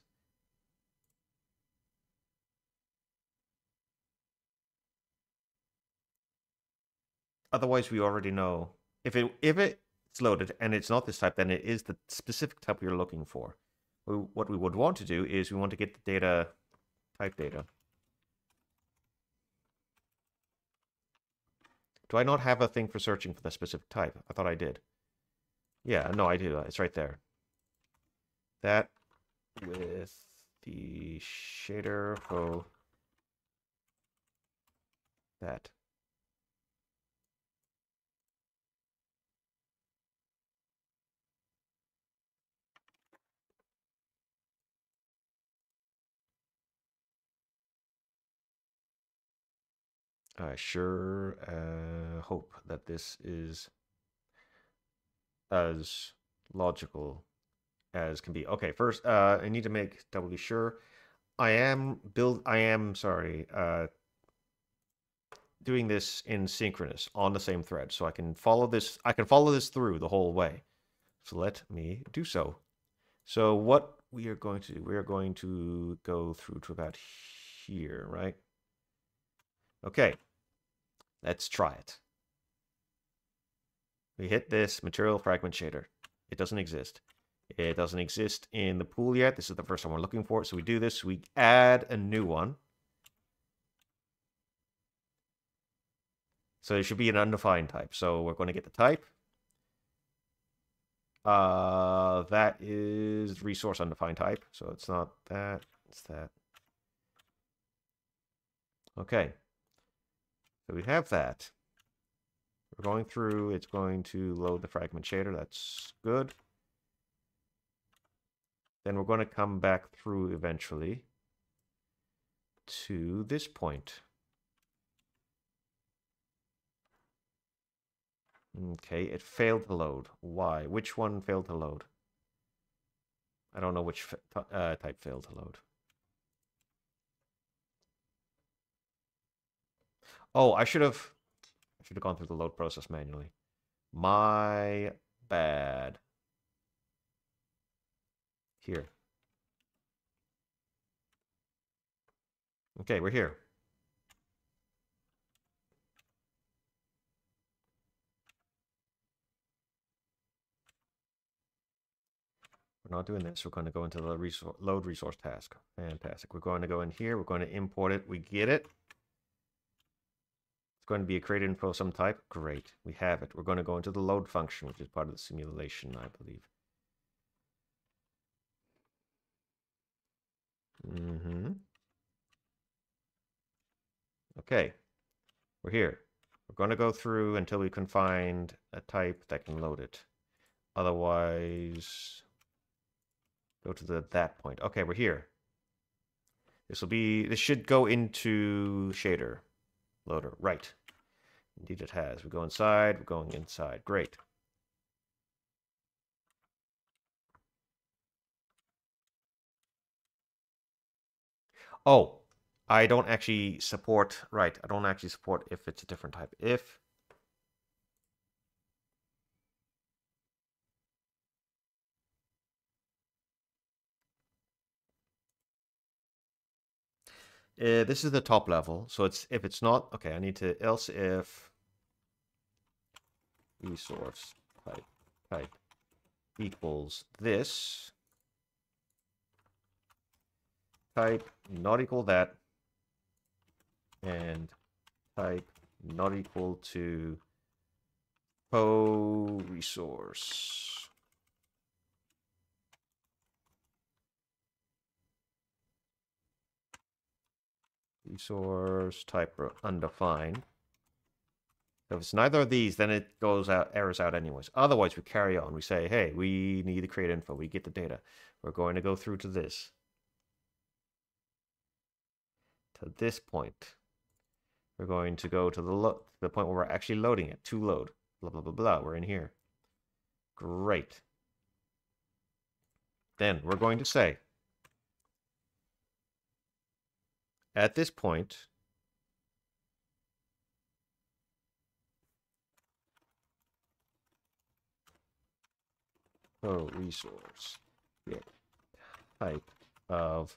we already know. If it's loaded and it's not this type, then it is the specific type we're looking for. What we would want to do is we want to get the data, type data. Do I not have a thing for searching for the specific type? I thought I did. Yeah, no, I do. It's right there. That with the shader. Oh, that. I sure hope that this is as logical as can be. Okay, first I need to make doubly sure. I am doing this in synchronous on the same thread. So I can follow this. I can follow this through the whole way. So let me do so. So what we are going to do, we are going to go through to about here, right? Okay, let's try it. We hit this material fragment shader. It doesn't exist. It doesn't exist in the pool yet. This is the first time we're looking for it. So we do this, we add a new one. So it should be an undefined type. So we're going to get the type. That is resource undefined type. So it's not that, it's that. Okay. So we have that. We're going through, it's going to load the fragment shader. That's good. Then we're going to come back through eventually to this point. Okay, it failed to load. Why? Which one failed to load? I don't know which type failed to load. Oh, I should have gone through the load process manually. My bad. Here. Okay, we're here. We're not doing this. We're going to go into the resource, load resource task. Fantastic. We're going to go in here. We're going to import it. We get it. It's going to be a create info of some type. Great. We have it. We're going to go into the load function, which is part of the simulation, I believe. Okay, we're here. We're going to go through until we can find a type that can load it. Otherwise, go to the that point. Okay, we're here. This will be. This should go into shader loader, right? Indeed, it has. We go inside. We're going inside. Great. Oh, I don't actually support, right, I don't actually support if it's a different type. If this is the top level, so it's if it's not, okay, I need to else if resource type equals this. Type not equal that, and type not equal to resource. Resource type undefined. So if it's neither of these, then it goes out, errors out anyways. Otherwise, we carry on. We say, hey, we need to create info. We get the data. We're going to go through to this. At this point, we're going to go to the point where we're actually loading it. To load, blah, blah, blah, blah. We're in here. Great. Then we're going to say, at this point, oh, resource, yeah, type of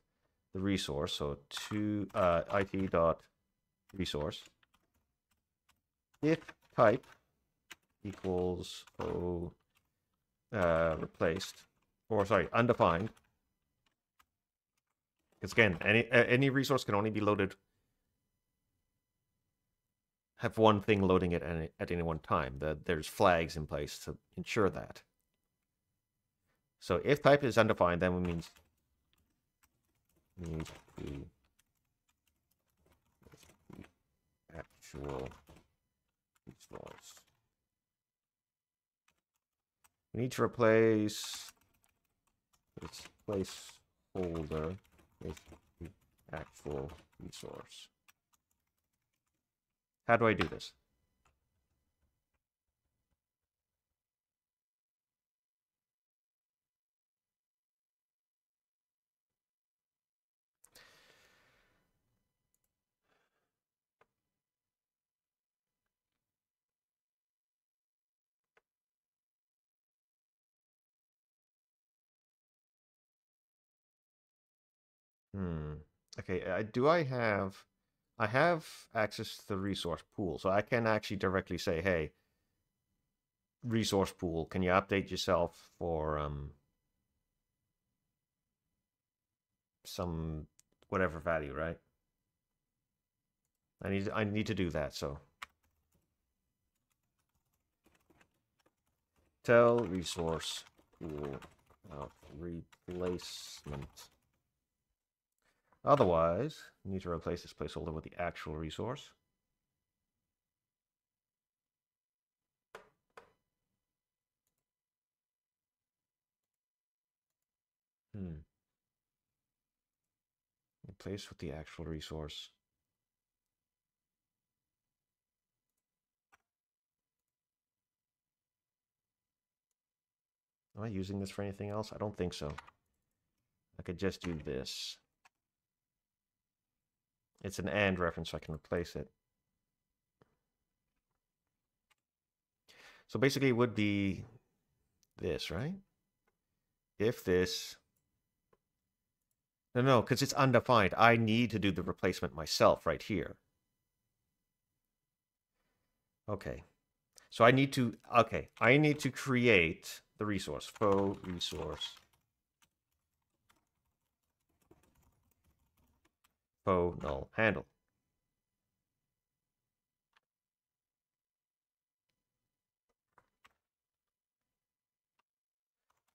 the resource, so to it dot resource, if type equals replaced, or sorry, undefined, because again any resource can only be loaded, have one thing loading it at any one time. There's flags in place to ensure that. So if type is undefined, then it means need to actual resource. We need to replace this placeholder with the actual resource. How do I do this? Okay, I have access to the resource pool, so I can actually directly say, hey, resource pool, can you update yourself for some whatever value, right? I need to do that, so tell resource pool replacement. Otherwise, you need to replace this placeholder with the actual resource. Replace with the actual resource. Am I using this for anything else? I don't think so. I could just do this. It's an and reference, so I can replace it. So basically it would be this, right? If this... No, because it's undefined. I need to do the replacement myself right here. Okay. So I need to... Okay. I need to create the resource. Faux resource. Faux null handle.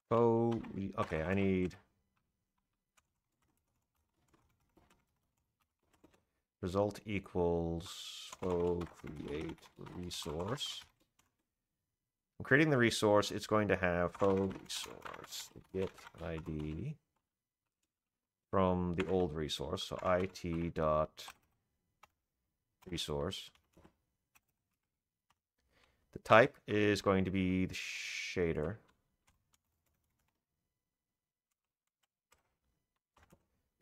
Faux... Okay, I need... Result equals create resource. I'm creating the resource. It's going to have resource get ID from the old resource. So it dot resource. The type is going to be the shader.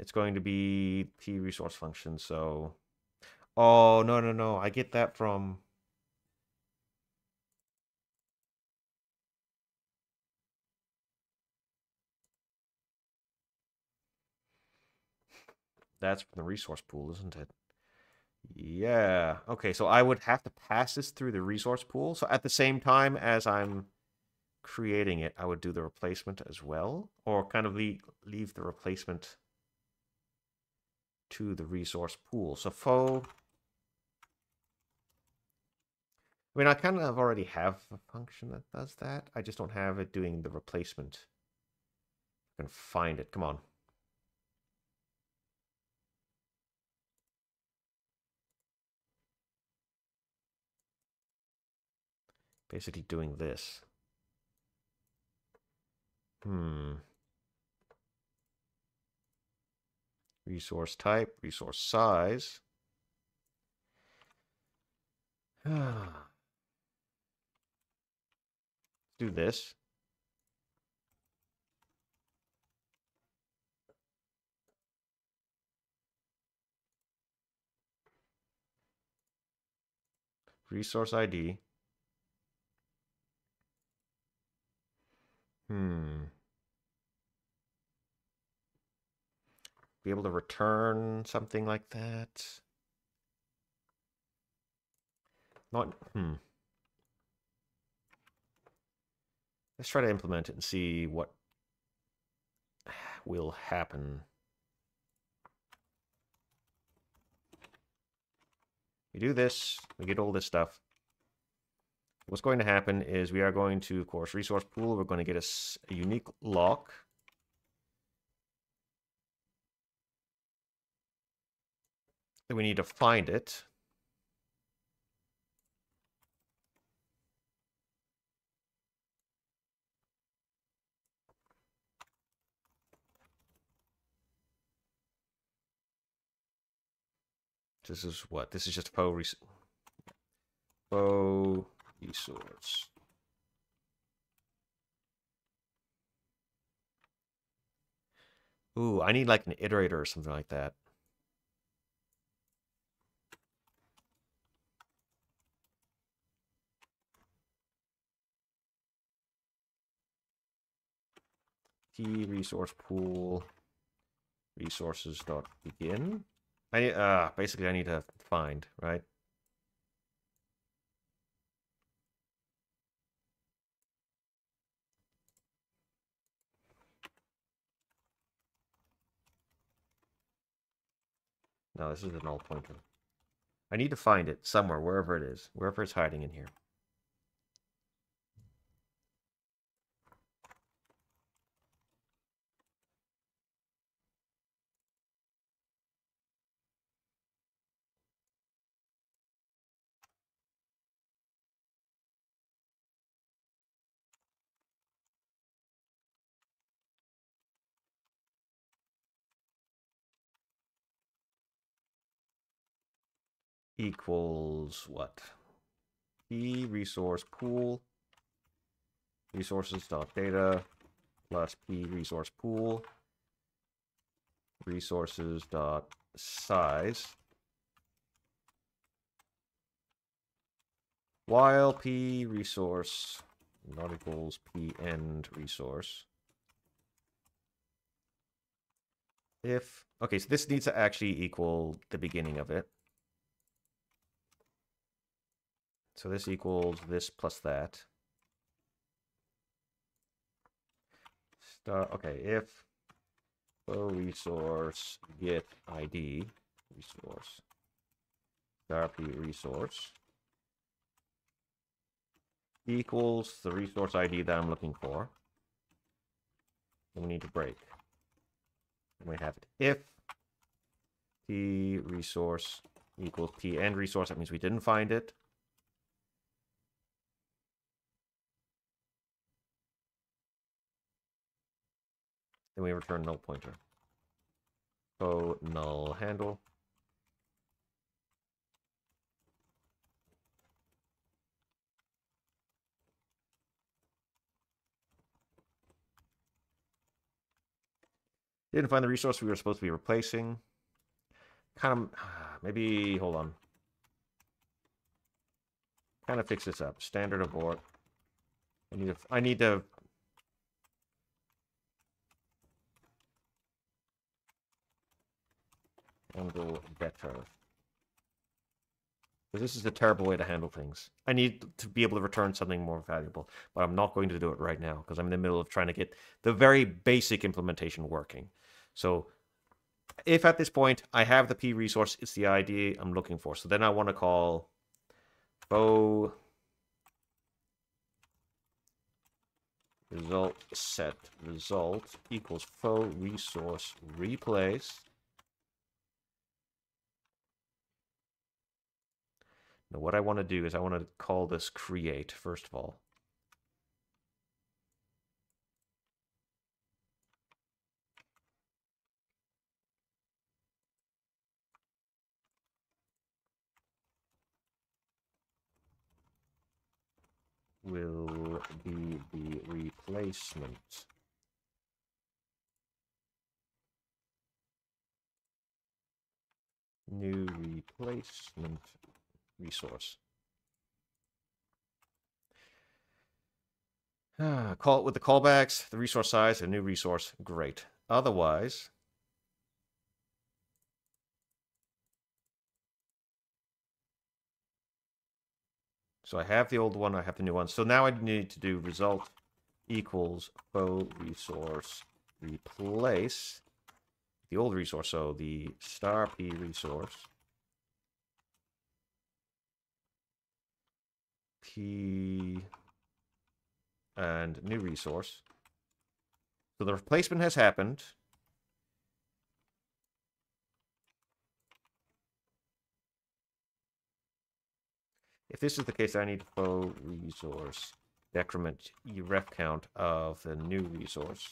It's going to be p resource function, so... Oh, no. I get that from... That's from the resource pool, isn't it? Yeah. Okay, so I would have to pass this through the resource pool. So at the same time as I'm creating it, I would do the replacement as well, or kind of leave the replacement... to the resource pool. So faux... I mean, I kind of already have a function that does that. I just don't have it doing the replacement. I can find it. Come on. Basically doing this. Resource type, resource size. Do this. Resource ID. Be able to return something like that. Not, Let's try to implement it and see what will happen. We do this, we get all this stuff. What's going to happen is we are going to, of course, resource pool. We're going to get a unique lock. We need to find it. This is what? This is just faux resource. Ooh, I need like an iterator or something like that. Resource pool resources.begin. Basically, I need to find, right? No, this is a null pointer. I need to find it somewhere, wherever it is, wherever it's hiding in here. Equals what? E resource pool resources.data plus p resource pool resources.size, while p resource not equals p end resource. If okay, so this needs to actually equal the beginning of it. So this equals this plus that. Okay, if resource get ID resource p resource equals the resource ID that I'm looking for, then we need to break. And we have it. If p resource equals p end resource, that means we didn't find it. Then we return null pointer. So null handle. Didn't find the resource we were supposed to be replacing. Kind of, maybe, hold on. Kind of fix this up. Standard abort. I need to handle better. But this is a terrible way to handle things. I need to be able to return something more valuable, but I'm not going to do it right now because I'm in the middle of trying to get the very basic implementation working. So if at this point I have the P resource, it's the ID I'm looking for. So then I want to call fo result set result equals fo resource replace. Now what I want to do is I want to call this create, first of all. Will be the replacement. New replacement resource. Call it with the callbacks, the resource size, and new resource. Great. Otherwise, so I have the old one, I have the new one. So now I need to do result equals fo resource replace the old resource. So the p resource. P and new resource. So the replacement has happened. If this is the case, I need fo resource decrement ref count of the new resource.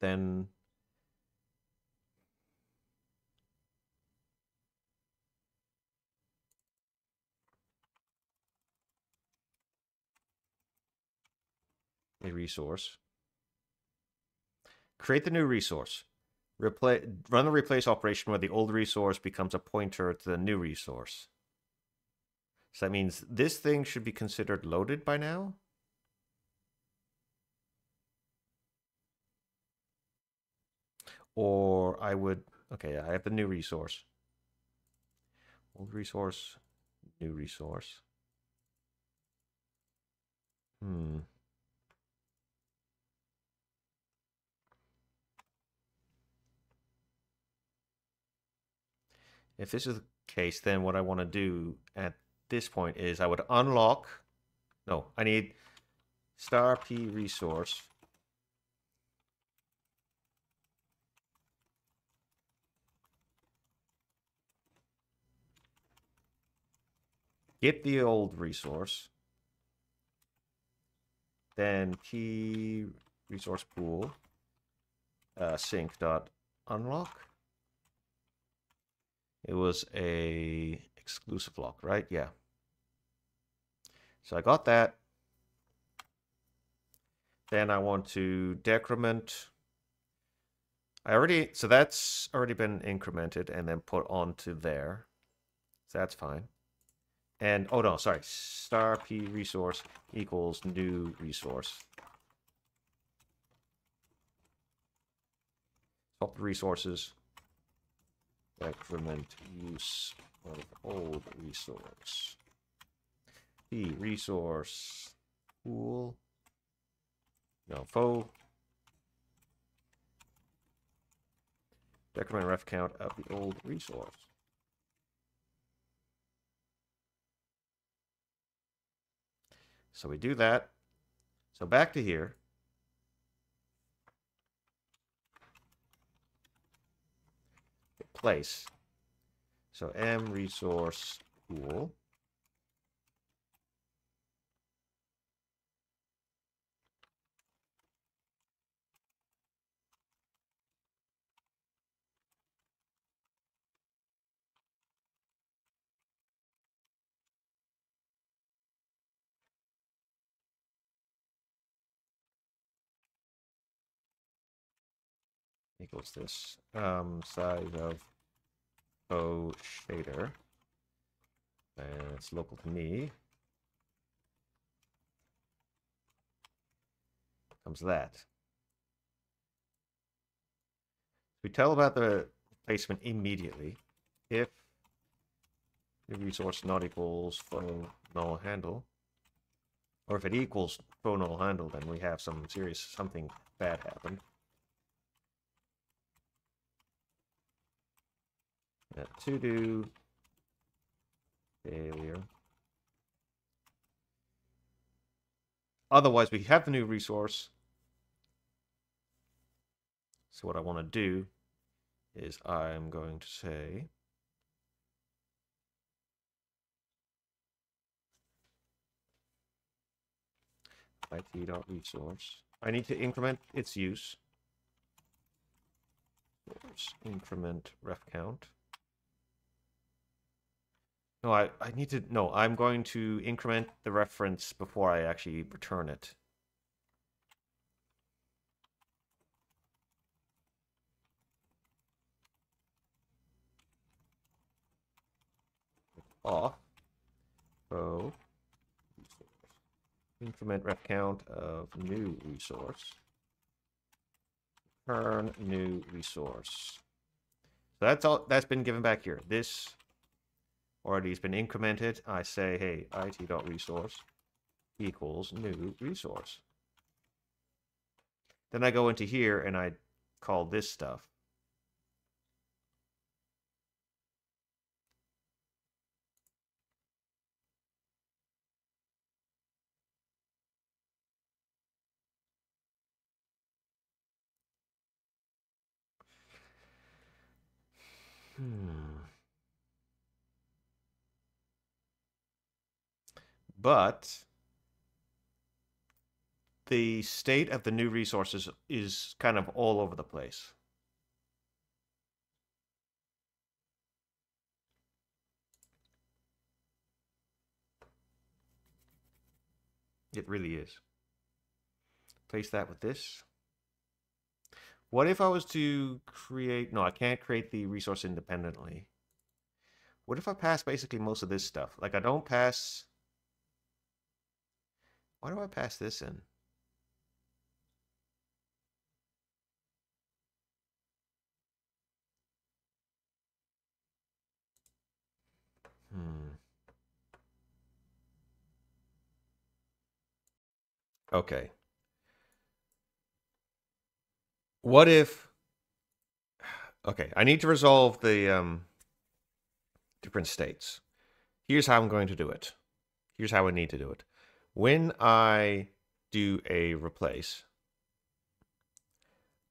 Then a resource. Create the new resource. Run the replace operation where the old resource becomes a pointer to the new resource. So that means this thing should be considered loaded by now. Or I would, okay, I have the new resource. Old resource, new resource. If this is the case, then what I want to do at this point is I would unlock. No, I need star p resource. Get the old resource. Then p resource pool sync dot unlock. It was a exclusive lock, right? Yeah. So I got that. Then I want to decrement. So that's already been incremented and then put onto there. So that's fine. And oh no, sorry. Star p resource equals new resource. Swap the resources. Decrement use of old resource. The resource pool. No, foe. Decrement ref count of the old resource. So we do that. So back to here. Place. So m resource pool. Equals this size of O shader, and it's local to me. Comes that. We tell about the replacement immediately. If the resource not equals fo null handle, or if it equals fo null handle, then we have something bad happened. To do failure. Otherwise, we have the new resource. So what I want to do is I'm going to say IT.resource. I need to increment its use. Let's increment ref count. No, I need to, no, I'm going to increment the reference before I actually return it. Off. Oh. Increment ref count of new resource. Return new resource. So that's all that's been given back here. This already has been incremented. I say, hey, IT.resource equals new resource. Then I go into here and I call this stuff. But the state of the new resources is kind of all over the place. It really is. Place that with this. What if I was to create... No, I can't create the resource independently. What if I pass basically most of this stuff? Like I don't pass... Why do I pass this in? Okay. What if... Okay, I need to resolve the different states. Here's how I'm going to do it. Here's how I need to do it. When I do a replace,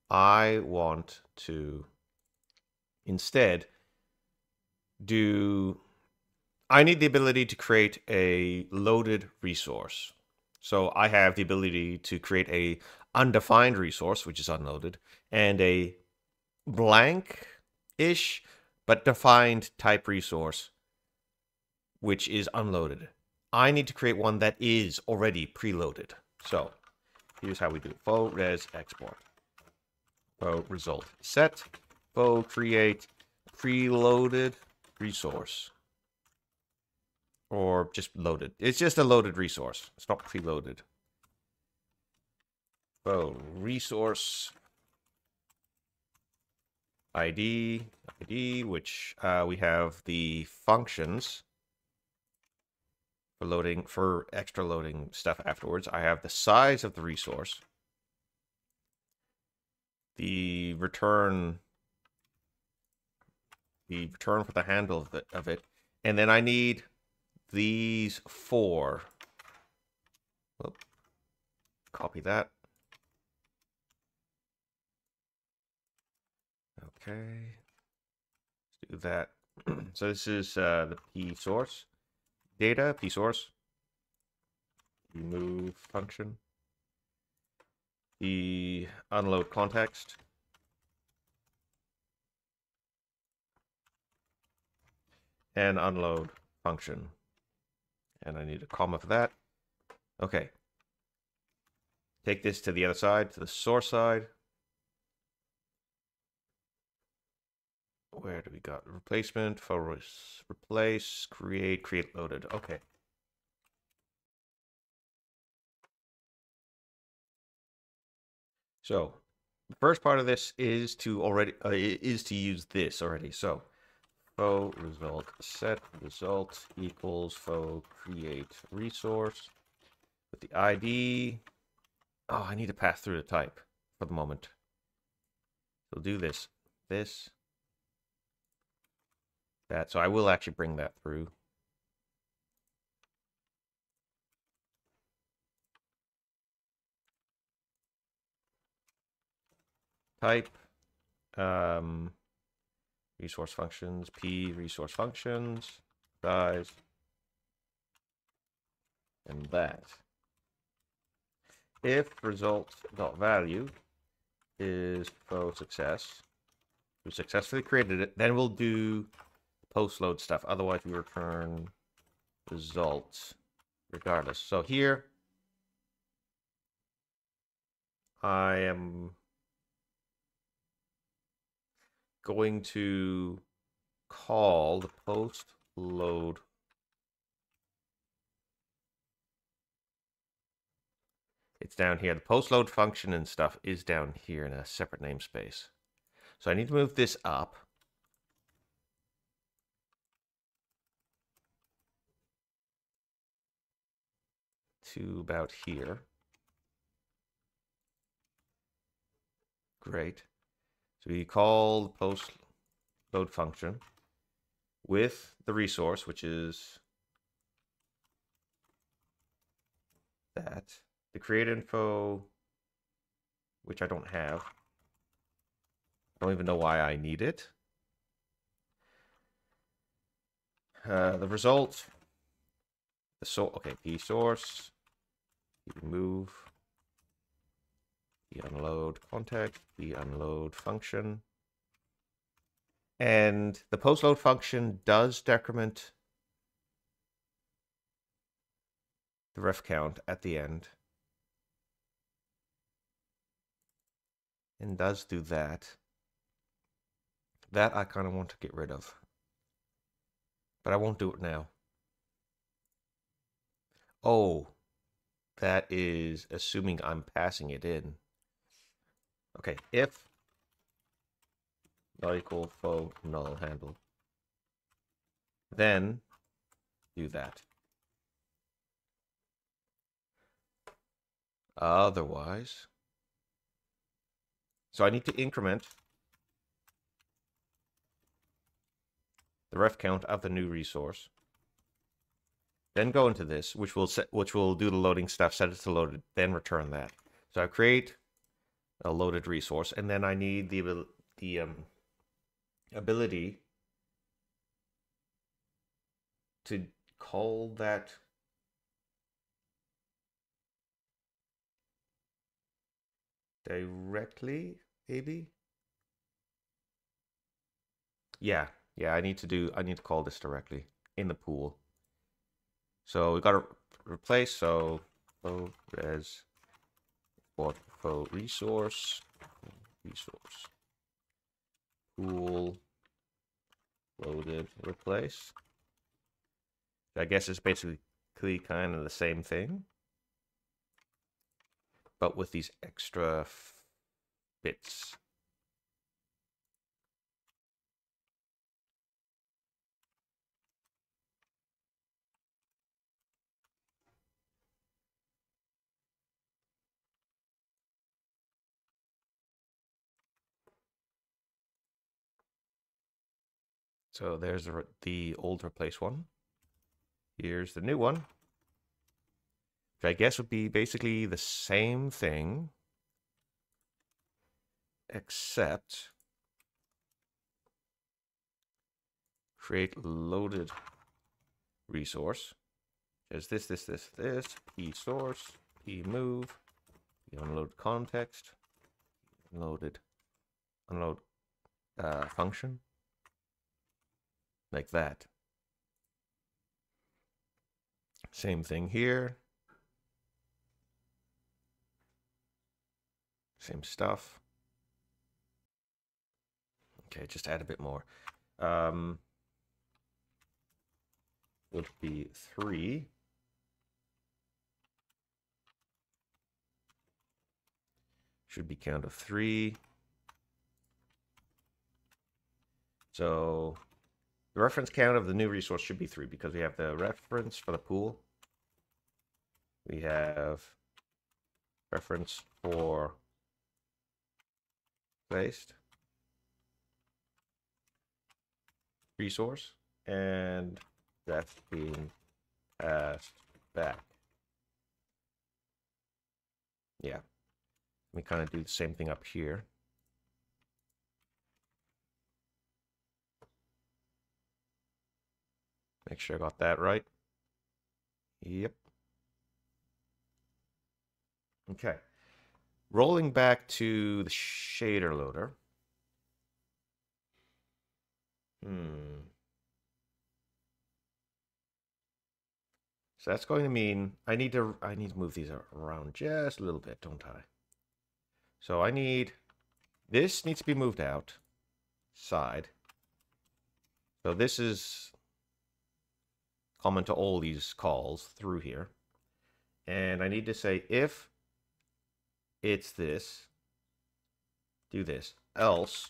I want to instead do... I need the ability to create a loaded resource. So I have the ability to create a undefined resource, which is unloaded, and a blank-ish but defined type resource, which is unloaded. I need to create one that is already preloaded. So here's how we do it. Fo res export. Fo result set. Fo create preloaded resource. Or just loaded. It's just a loaded resource. It's not preloaded. Fo resource ID, which we have the functions. Loading for extra loading stuff afterwards. I have the size of the resource, the return for the handle of it, and then I need these four. Whoop. Copy that. Okay, let's do that. So this is the P source. Data, P source, remove function, the unload context, and unload function. And I need a comma for that. Okay. Take this to the other side, to the source side. Where do we got replacement for replace, create loaded? Okay. So the first part of this is to already use this already. So fo result set result equals fo create resource with the ID. Oh, I need to pass through the type for the moment. So do this. That, so I will actually bring that through. Type resource functions, P resource functions, size, and that. If result.value is fo success, we successfully created it, then we'll do post load stuff. Otherwise we return results regardless. So here I am going to call the post load . It's down here. The post load function and stuff is down here in a separate namespace. So I need to move this up. To about here. Great. So we call the post load function with the resource, which is that. The create info, which I don't have. I don't even know why I need it. The result. The okay, P source. Remove the unload context, the unload function, and the post load function does decrement the ref count at the end, and does do that. That I kind of want to get rid of, but I won't do it now. Oh, that is assuming I'm passing it in. Okay, if not equal faux null handle, then do that. Otherwise, so I need to increment the ref count of the new resource, then go into this, which will set, which will do the loading stuff, set it to loaded, then return that. So I create a loaded resource, and then I need the ability to call that. Directly, maybe? Yeah, I need to call this directly in the pool. So we got to replace, so faux res import faux resource pool loaded replace. I guess it's basically kind of the same thing, but with these extra bits. So there's the old replace one. Here's the new one. I guess would be basically the same thing, except create loaded resource. There's this, p source, p move, p unload context, unload function, like that. Same thing here. Same stuff. Okay, just add a bit more. Would be 3. Should be count of 3. So the reference count of the new resource should be 3 because we have the reference for the pool. We have reference for placed resource, and that's being passed back. Yeah, we kind of do the same thing up here. Make sure I got that right. Yep. Okay. Rolling back to the shader loader. So that's going to mean I need to move these around just a little bit, don't I? So this needs to be moved out side. So this is common to all these calls through here. And I need to say if it's this, do this, else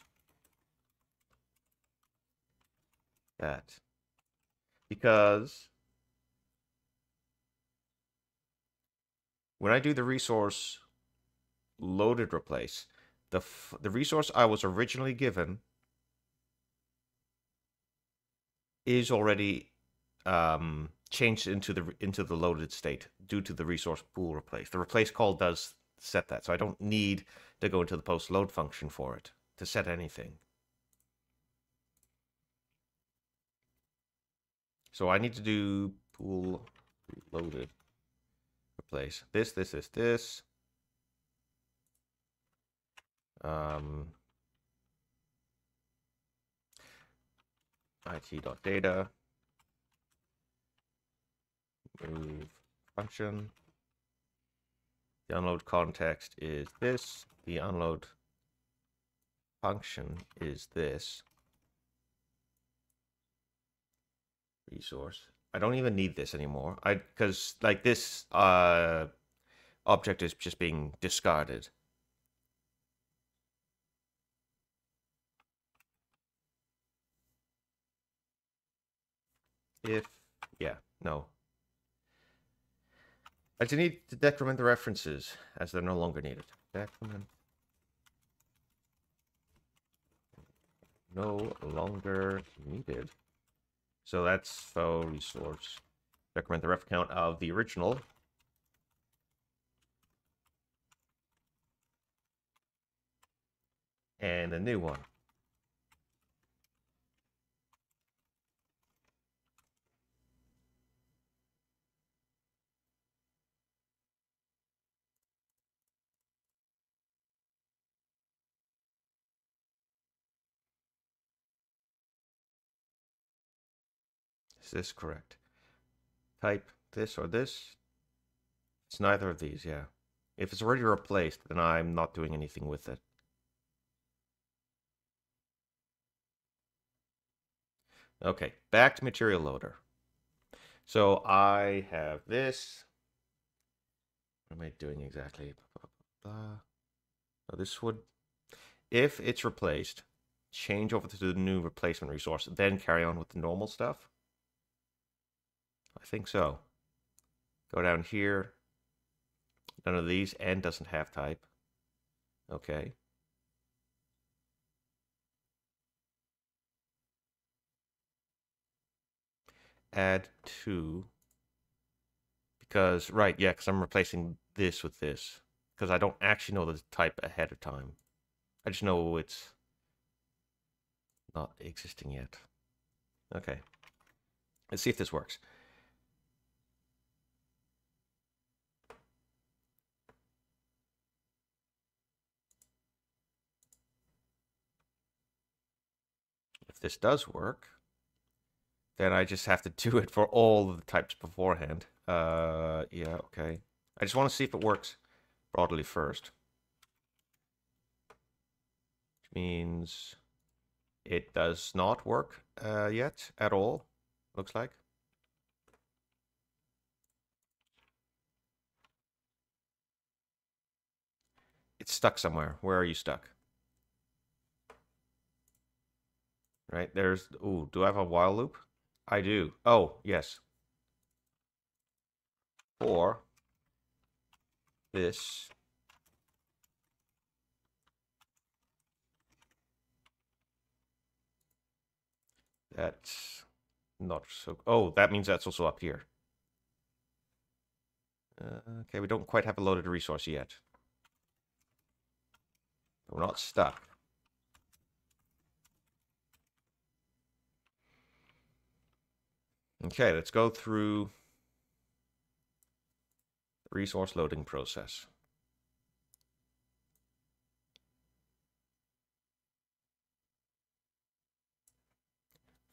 that, because when I do the resource loaded replace, the resource I was originally given is already changed into the loaded state due to the resource pool replace. The replace call does set that, so I don't need to go into the post load function for it to set anything. So I need to do pool loaded replace this. It.data move function. The unload context is this. The unload function is this resource. I don't even need this anymore. Because like this object is just being discarded. If, yeah, no. I just need to decrement the references as they're no longer needed. Decrement. No longer needed. So that's faux resource. Decrement the ref count of the original. And a new one. Is this correct? Type this or this? It's neither of these, yeah. If it's already replaced, then I'm not doing anything with it. Okay, back to material loader. So I have this. What am I doing exactly? Oh, this would, if it's replaced, change over to the new replacement resource, then carry on with the normal stuff. I think so. Go down here. None of these. N doesn't have type. Okay. Add two. Because, right, yeah, because I'm replacing this with this. Because I don't actually know the type ahead of time. I just know it's not existing yet. Okay. Let's see if this works. This does work, then I just have to do it for all of the types beforehand. Yeah, okay. I just want to see if it works broadly first. Which means it does not work yet at all, looks like. It's stuck somewhere. Where are you stuck? Right, there's, ooh, do I have a while loop? I do. Oh, yes. For this that's not so, oh, that means that's also up here. Okay, we don't quite have a loaded resource yet. We're not stuck. Okay, let's go through the resource loading process.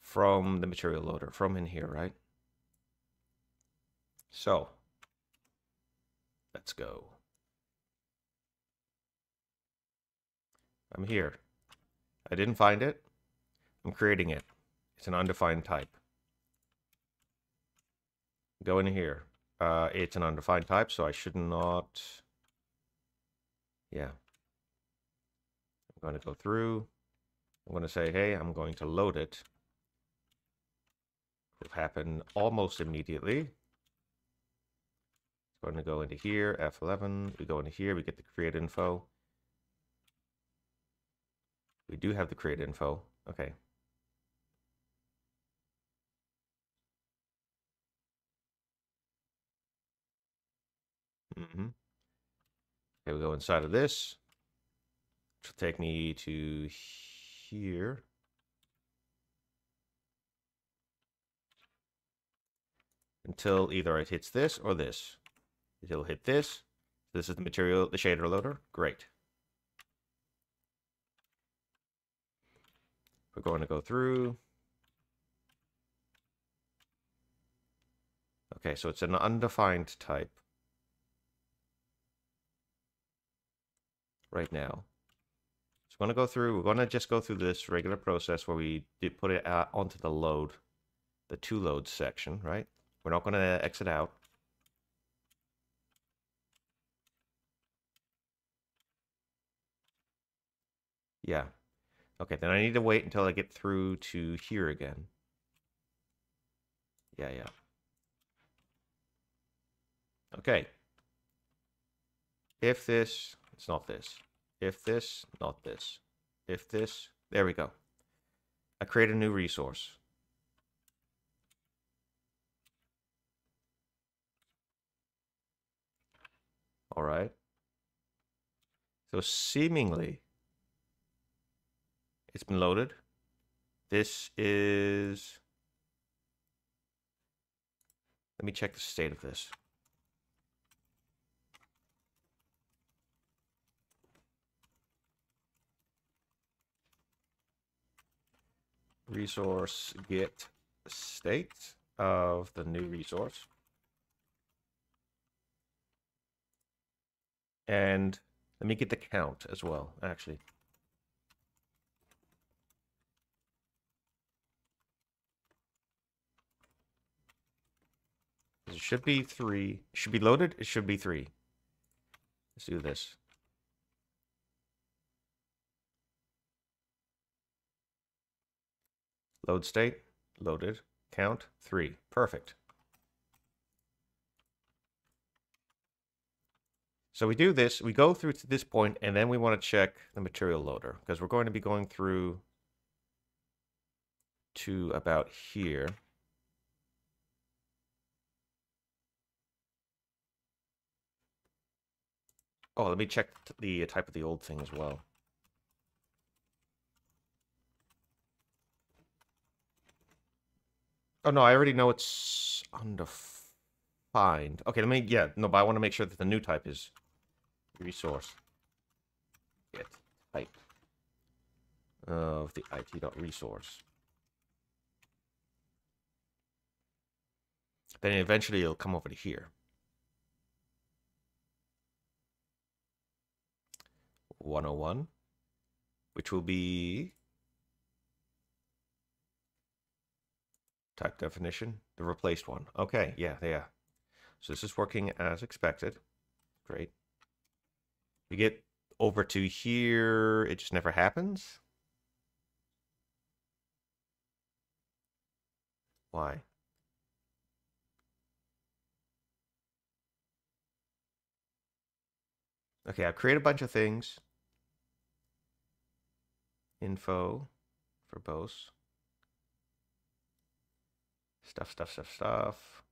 From the material loader, from in here, right? So, let's go. I'm here. I didn't find it. I'm creating it. It's an undefined type. Go in here. It's an undefined type, so I should not. Yeah. I'm going to go through. I'm going to say, hey, I'm going to load it. It'll happen almost immediately. It's going to go into here, F11. We go into here, we get the create info. We do have the create info. Okay. Okay, we go inside of this, which will take me to here. Until either it hits this or this. It'll hit this. This is the material, the shader loader. Great. We're going to go through. Okay, so it's an undefined type. Right now. So going to go through, we're going to just go through this regular process where we put it onto the load, the to load section, right? We're not going to exit out. Yeah. Okay, then I need to wait until I get through to here again. Yeah. Okay. If this, it's not this. If this, not this. If this, there we go. I create a new resource. All right. So seemingly, it's been loaded. This is... Let me check the state of this. Resource get state of the new resource. And let me get the count as well, actually. It should be 3. It should be loaded. It should be 3. Let's do this. Load state, loaded, count, 3. Perfect. So we do this, we go through to this point, and then we want to check the material loader, because we're going to be going through to about here. Oh, let me check the type of the old thing as well. Oh, no, I already know it's undefined. Okay, let me, yeah, no, but I want to make sure that the new type is resource get type of the it.resource. Then eventually it'll come over to here. .101, which will be type definition, the replaced one. Okay, yeah. So this is working as expected. Great. We get over to here, it just never happens. Why? Okay, I'll create a bunch of things. Info, verbose, stuff.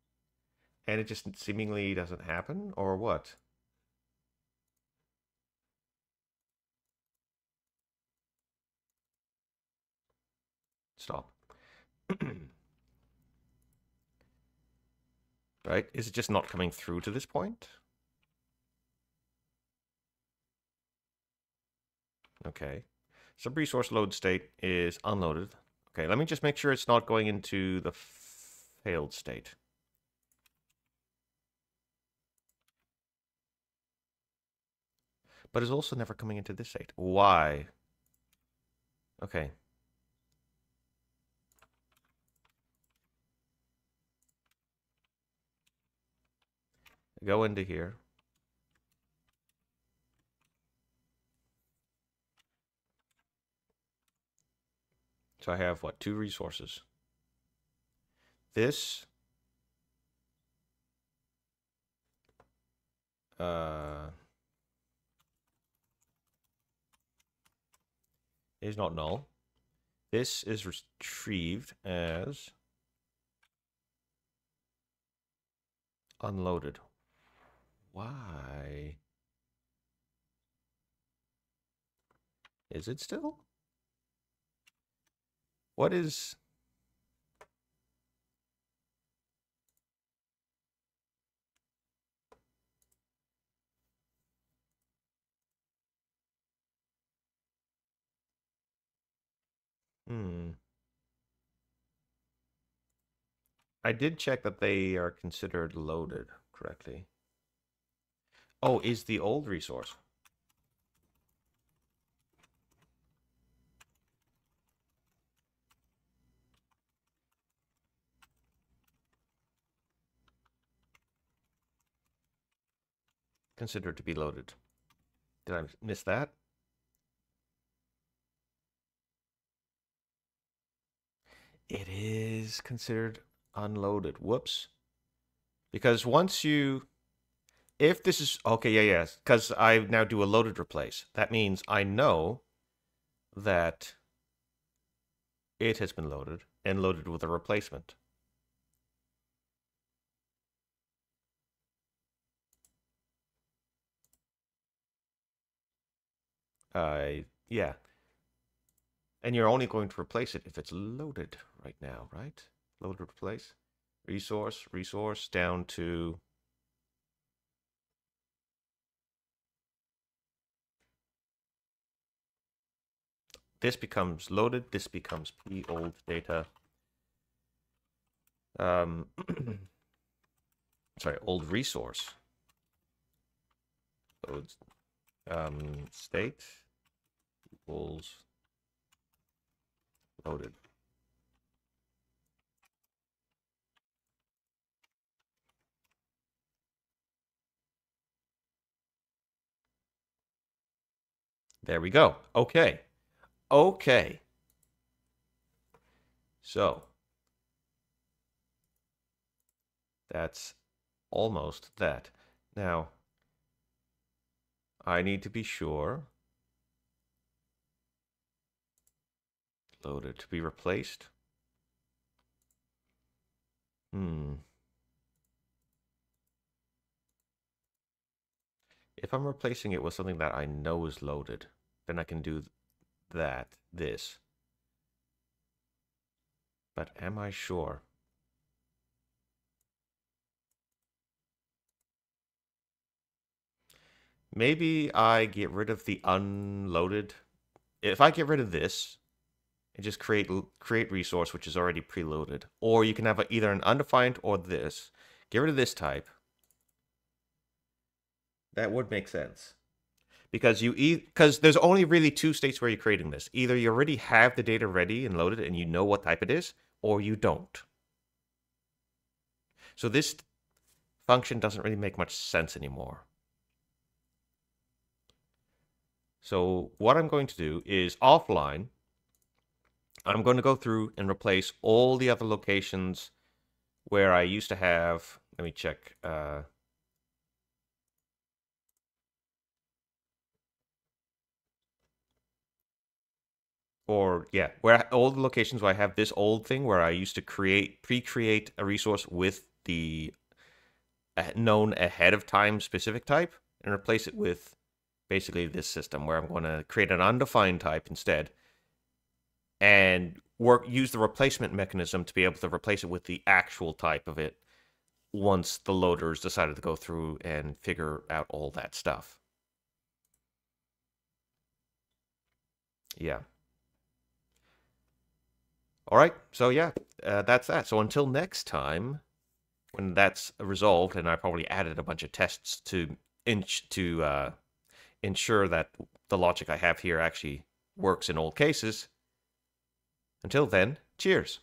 And it just seemingly doesn't happen, or what? Stop. Right? Is it just not coming through to this point? Okay. So resource load state is unloaded. Okay, let me just make sure it's not going into the failed state. But it's also never coming into this state. Why? Okay. Go into here. So I have, what, 2 resources. This. Is not null. This is retrieved as unloaded. Why? Is it still? What is... I did check that they are considered loaded correctly. Oh, is the old resource. considered to be loaded. Did I miss that? It is considered unloaded. Whoops. Because once you, if this is, okay, yeah, yeah, because I now do a loaded replace. That means I know that it has been loaded and loaded with a replacement. Yeah. And you're only going to replace it if it's loaded right now, right? Loaded replace. Resource, resource, down to... This becomes loaded. This becomes p_old data. Sorry, old resource. Loads, state equals loaded. There we go. Okay. Okay. So that's almost that. Now I need to be sure loaded to be replaced. If I'm replacing it with something that I know is loaded, then I can do that, this. But am I sure? Maybe I get rid of the unloaded. If I get rid of this and just create resource, which is already preloaded, or you can have either an undefined or this. Get rid of this type. That would make sense. Because you because there's only really two states where you're creating this. Either you already have the data ready and loaded and you know what type it is, or you don't. So this function doesn't really make much sense anymore. So what I'm going to do is offline, I'm going to go through and replace all the other locations where I used to have, let me check, where all the locations where I have this old thing where I used to pre-create a resource with the known ahead of time specific type and replace it with basically this system where I'm going to create an undefined type instead and use the replacement mechanism to be able to replace it with the actual type of it once the loaders decided to go through and figure out all that stuff. Yeah. All right, so yeah, that's that. So until next time, when that's resolved, and I probably added a bunch of tests to ensure that the logic I have here actually works in all cases. Until then, cheers.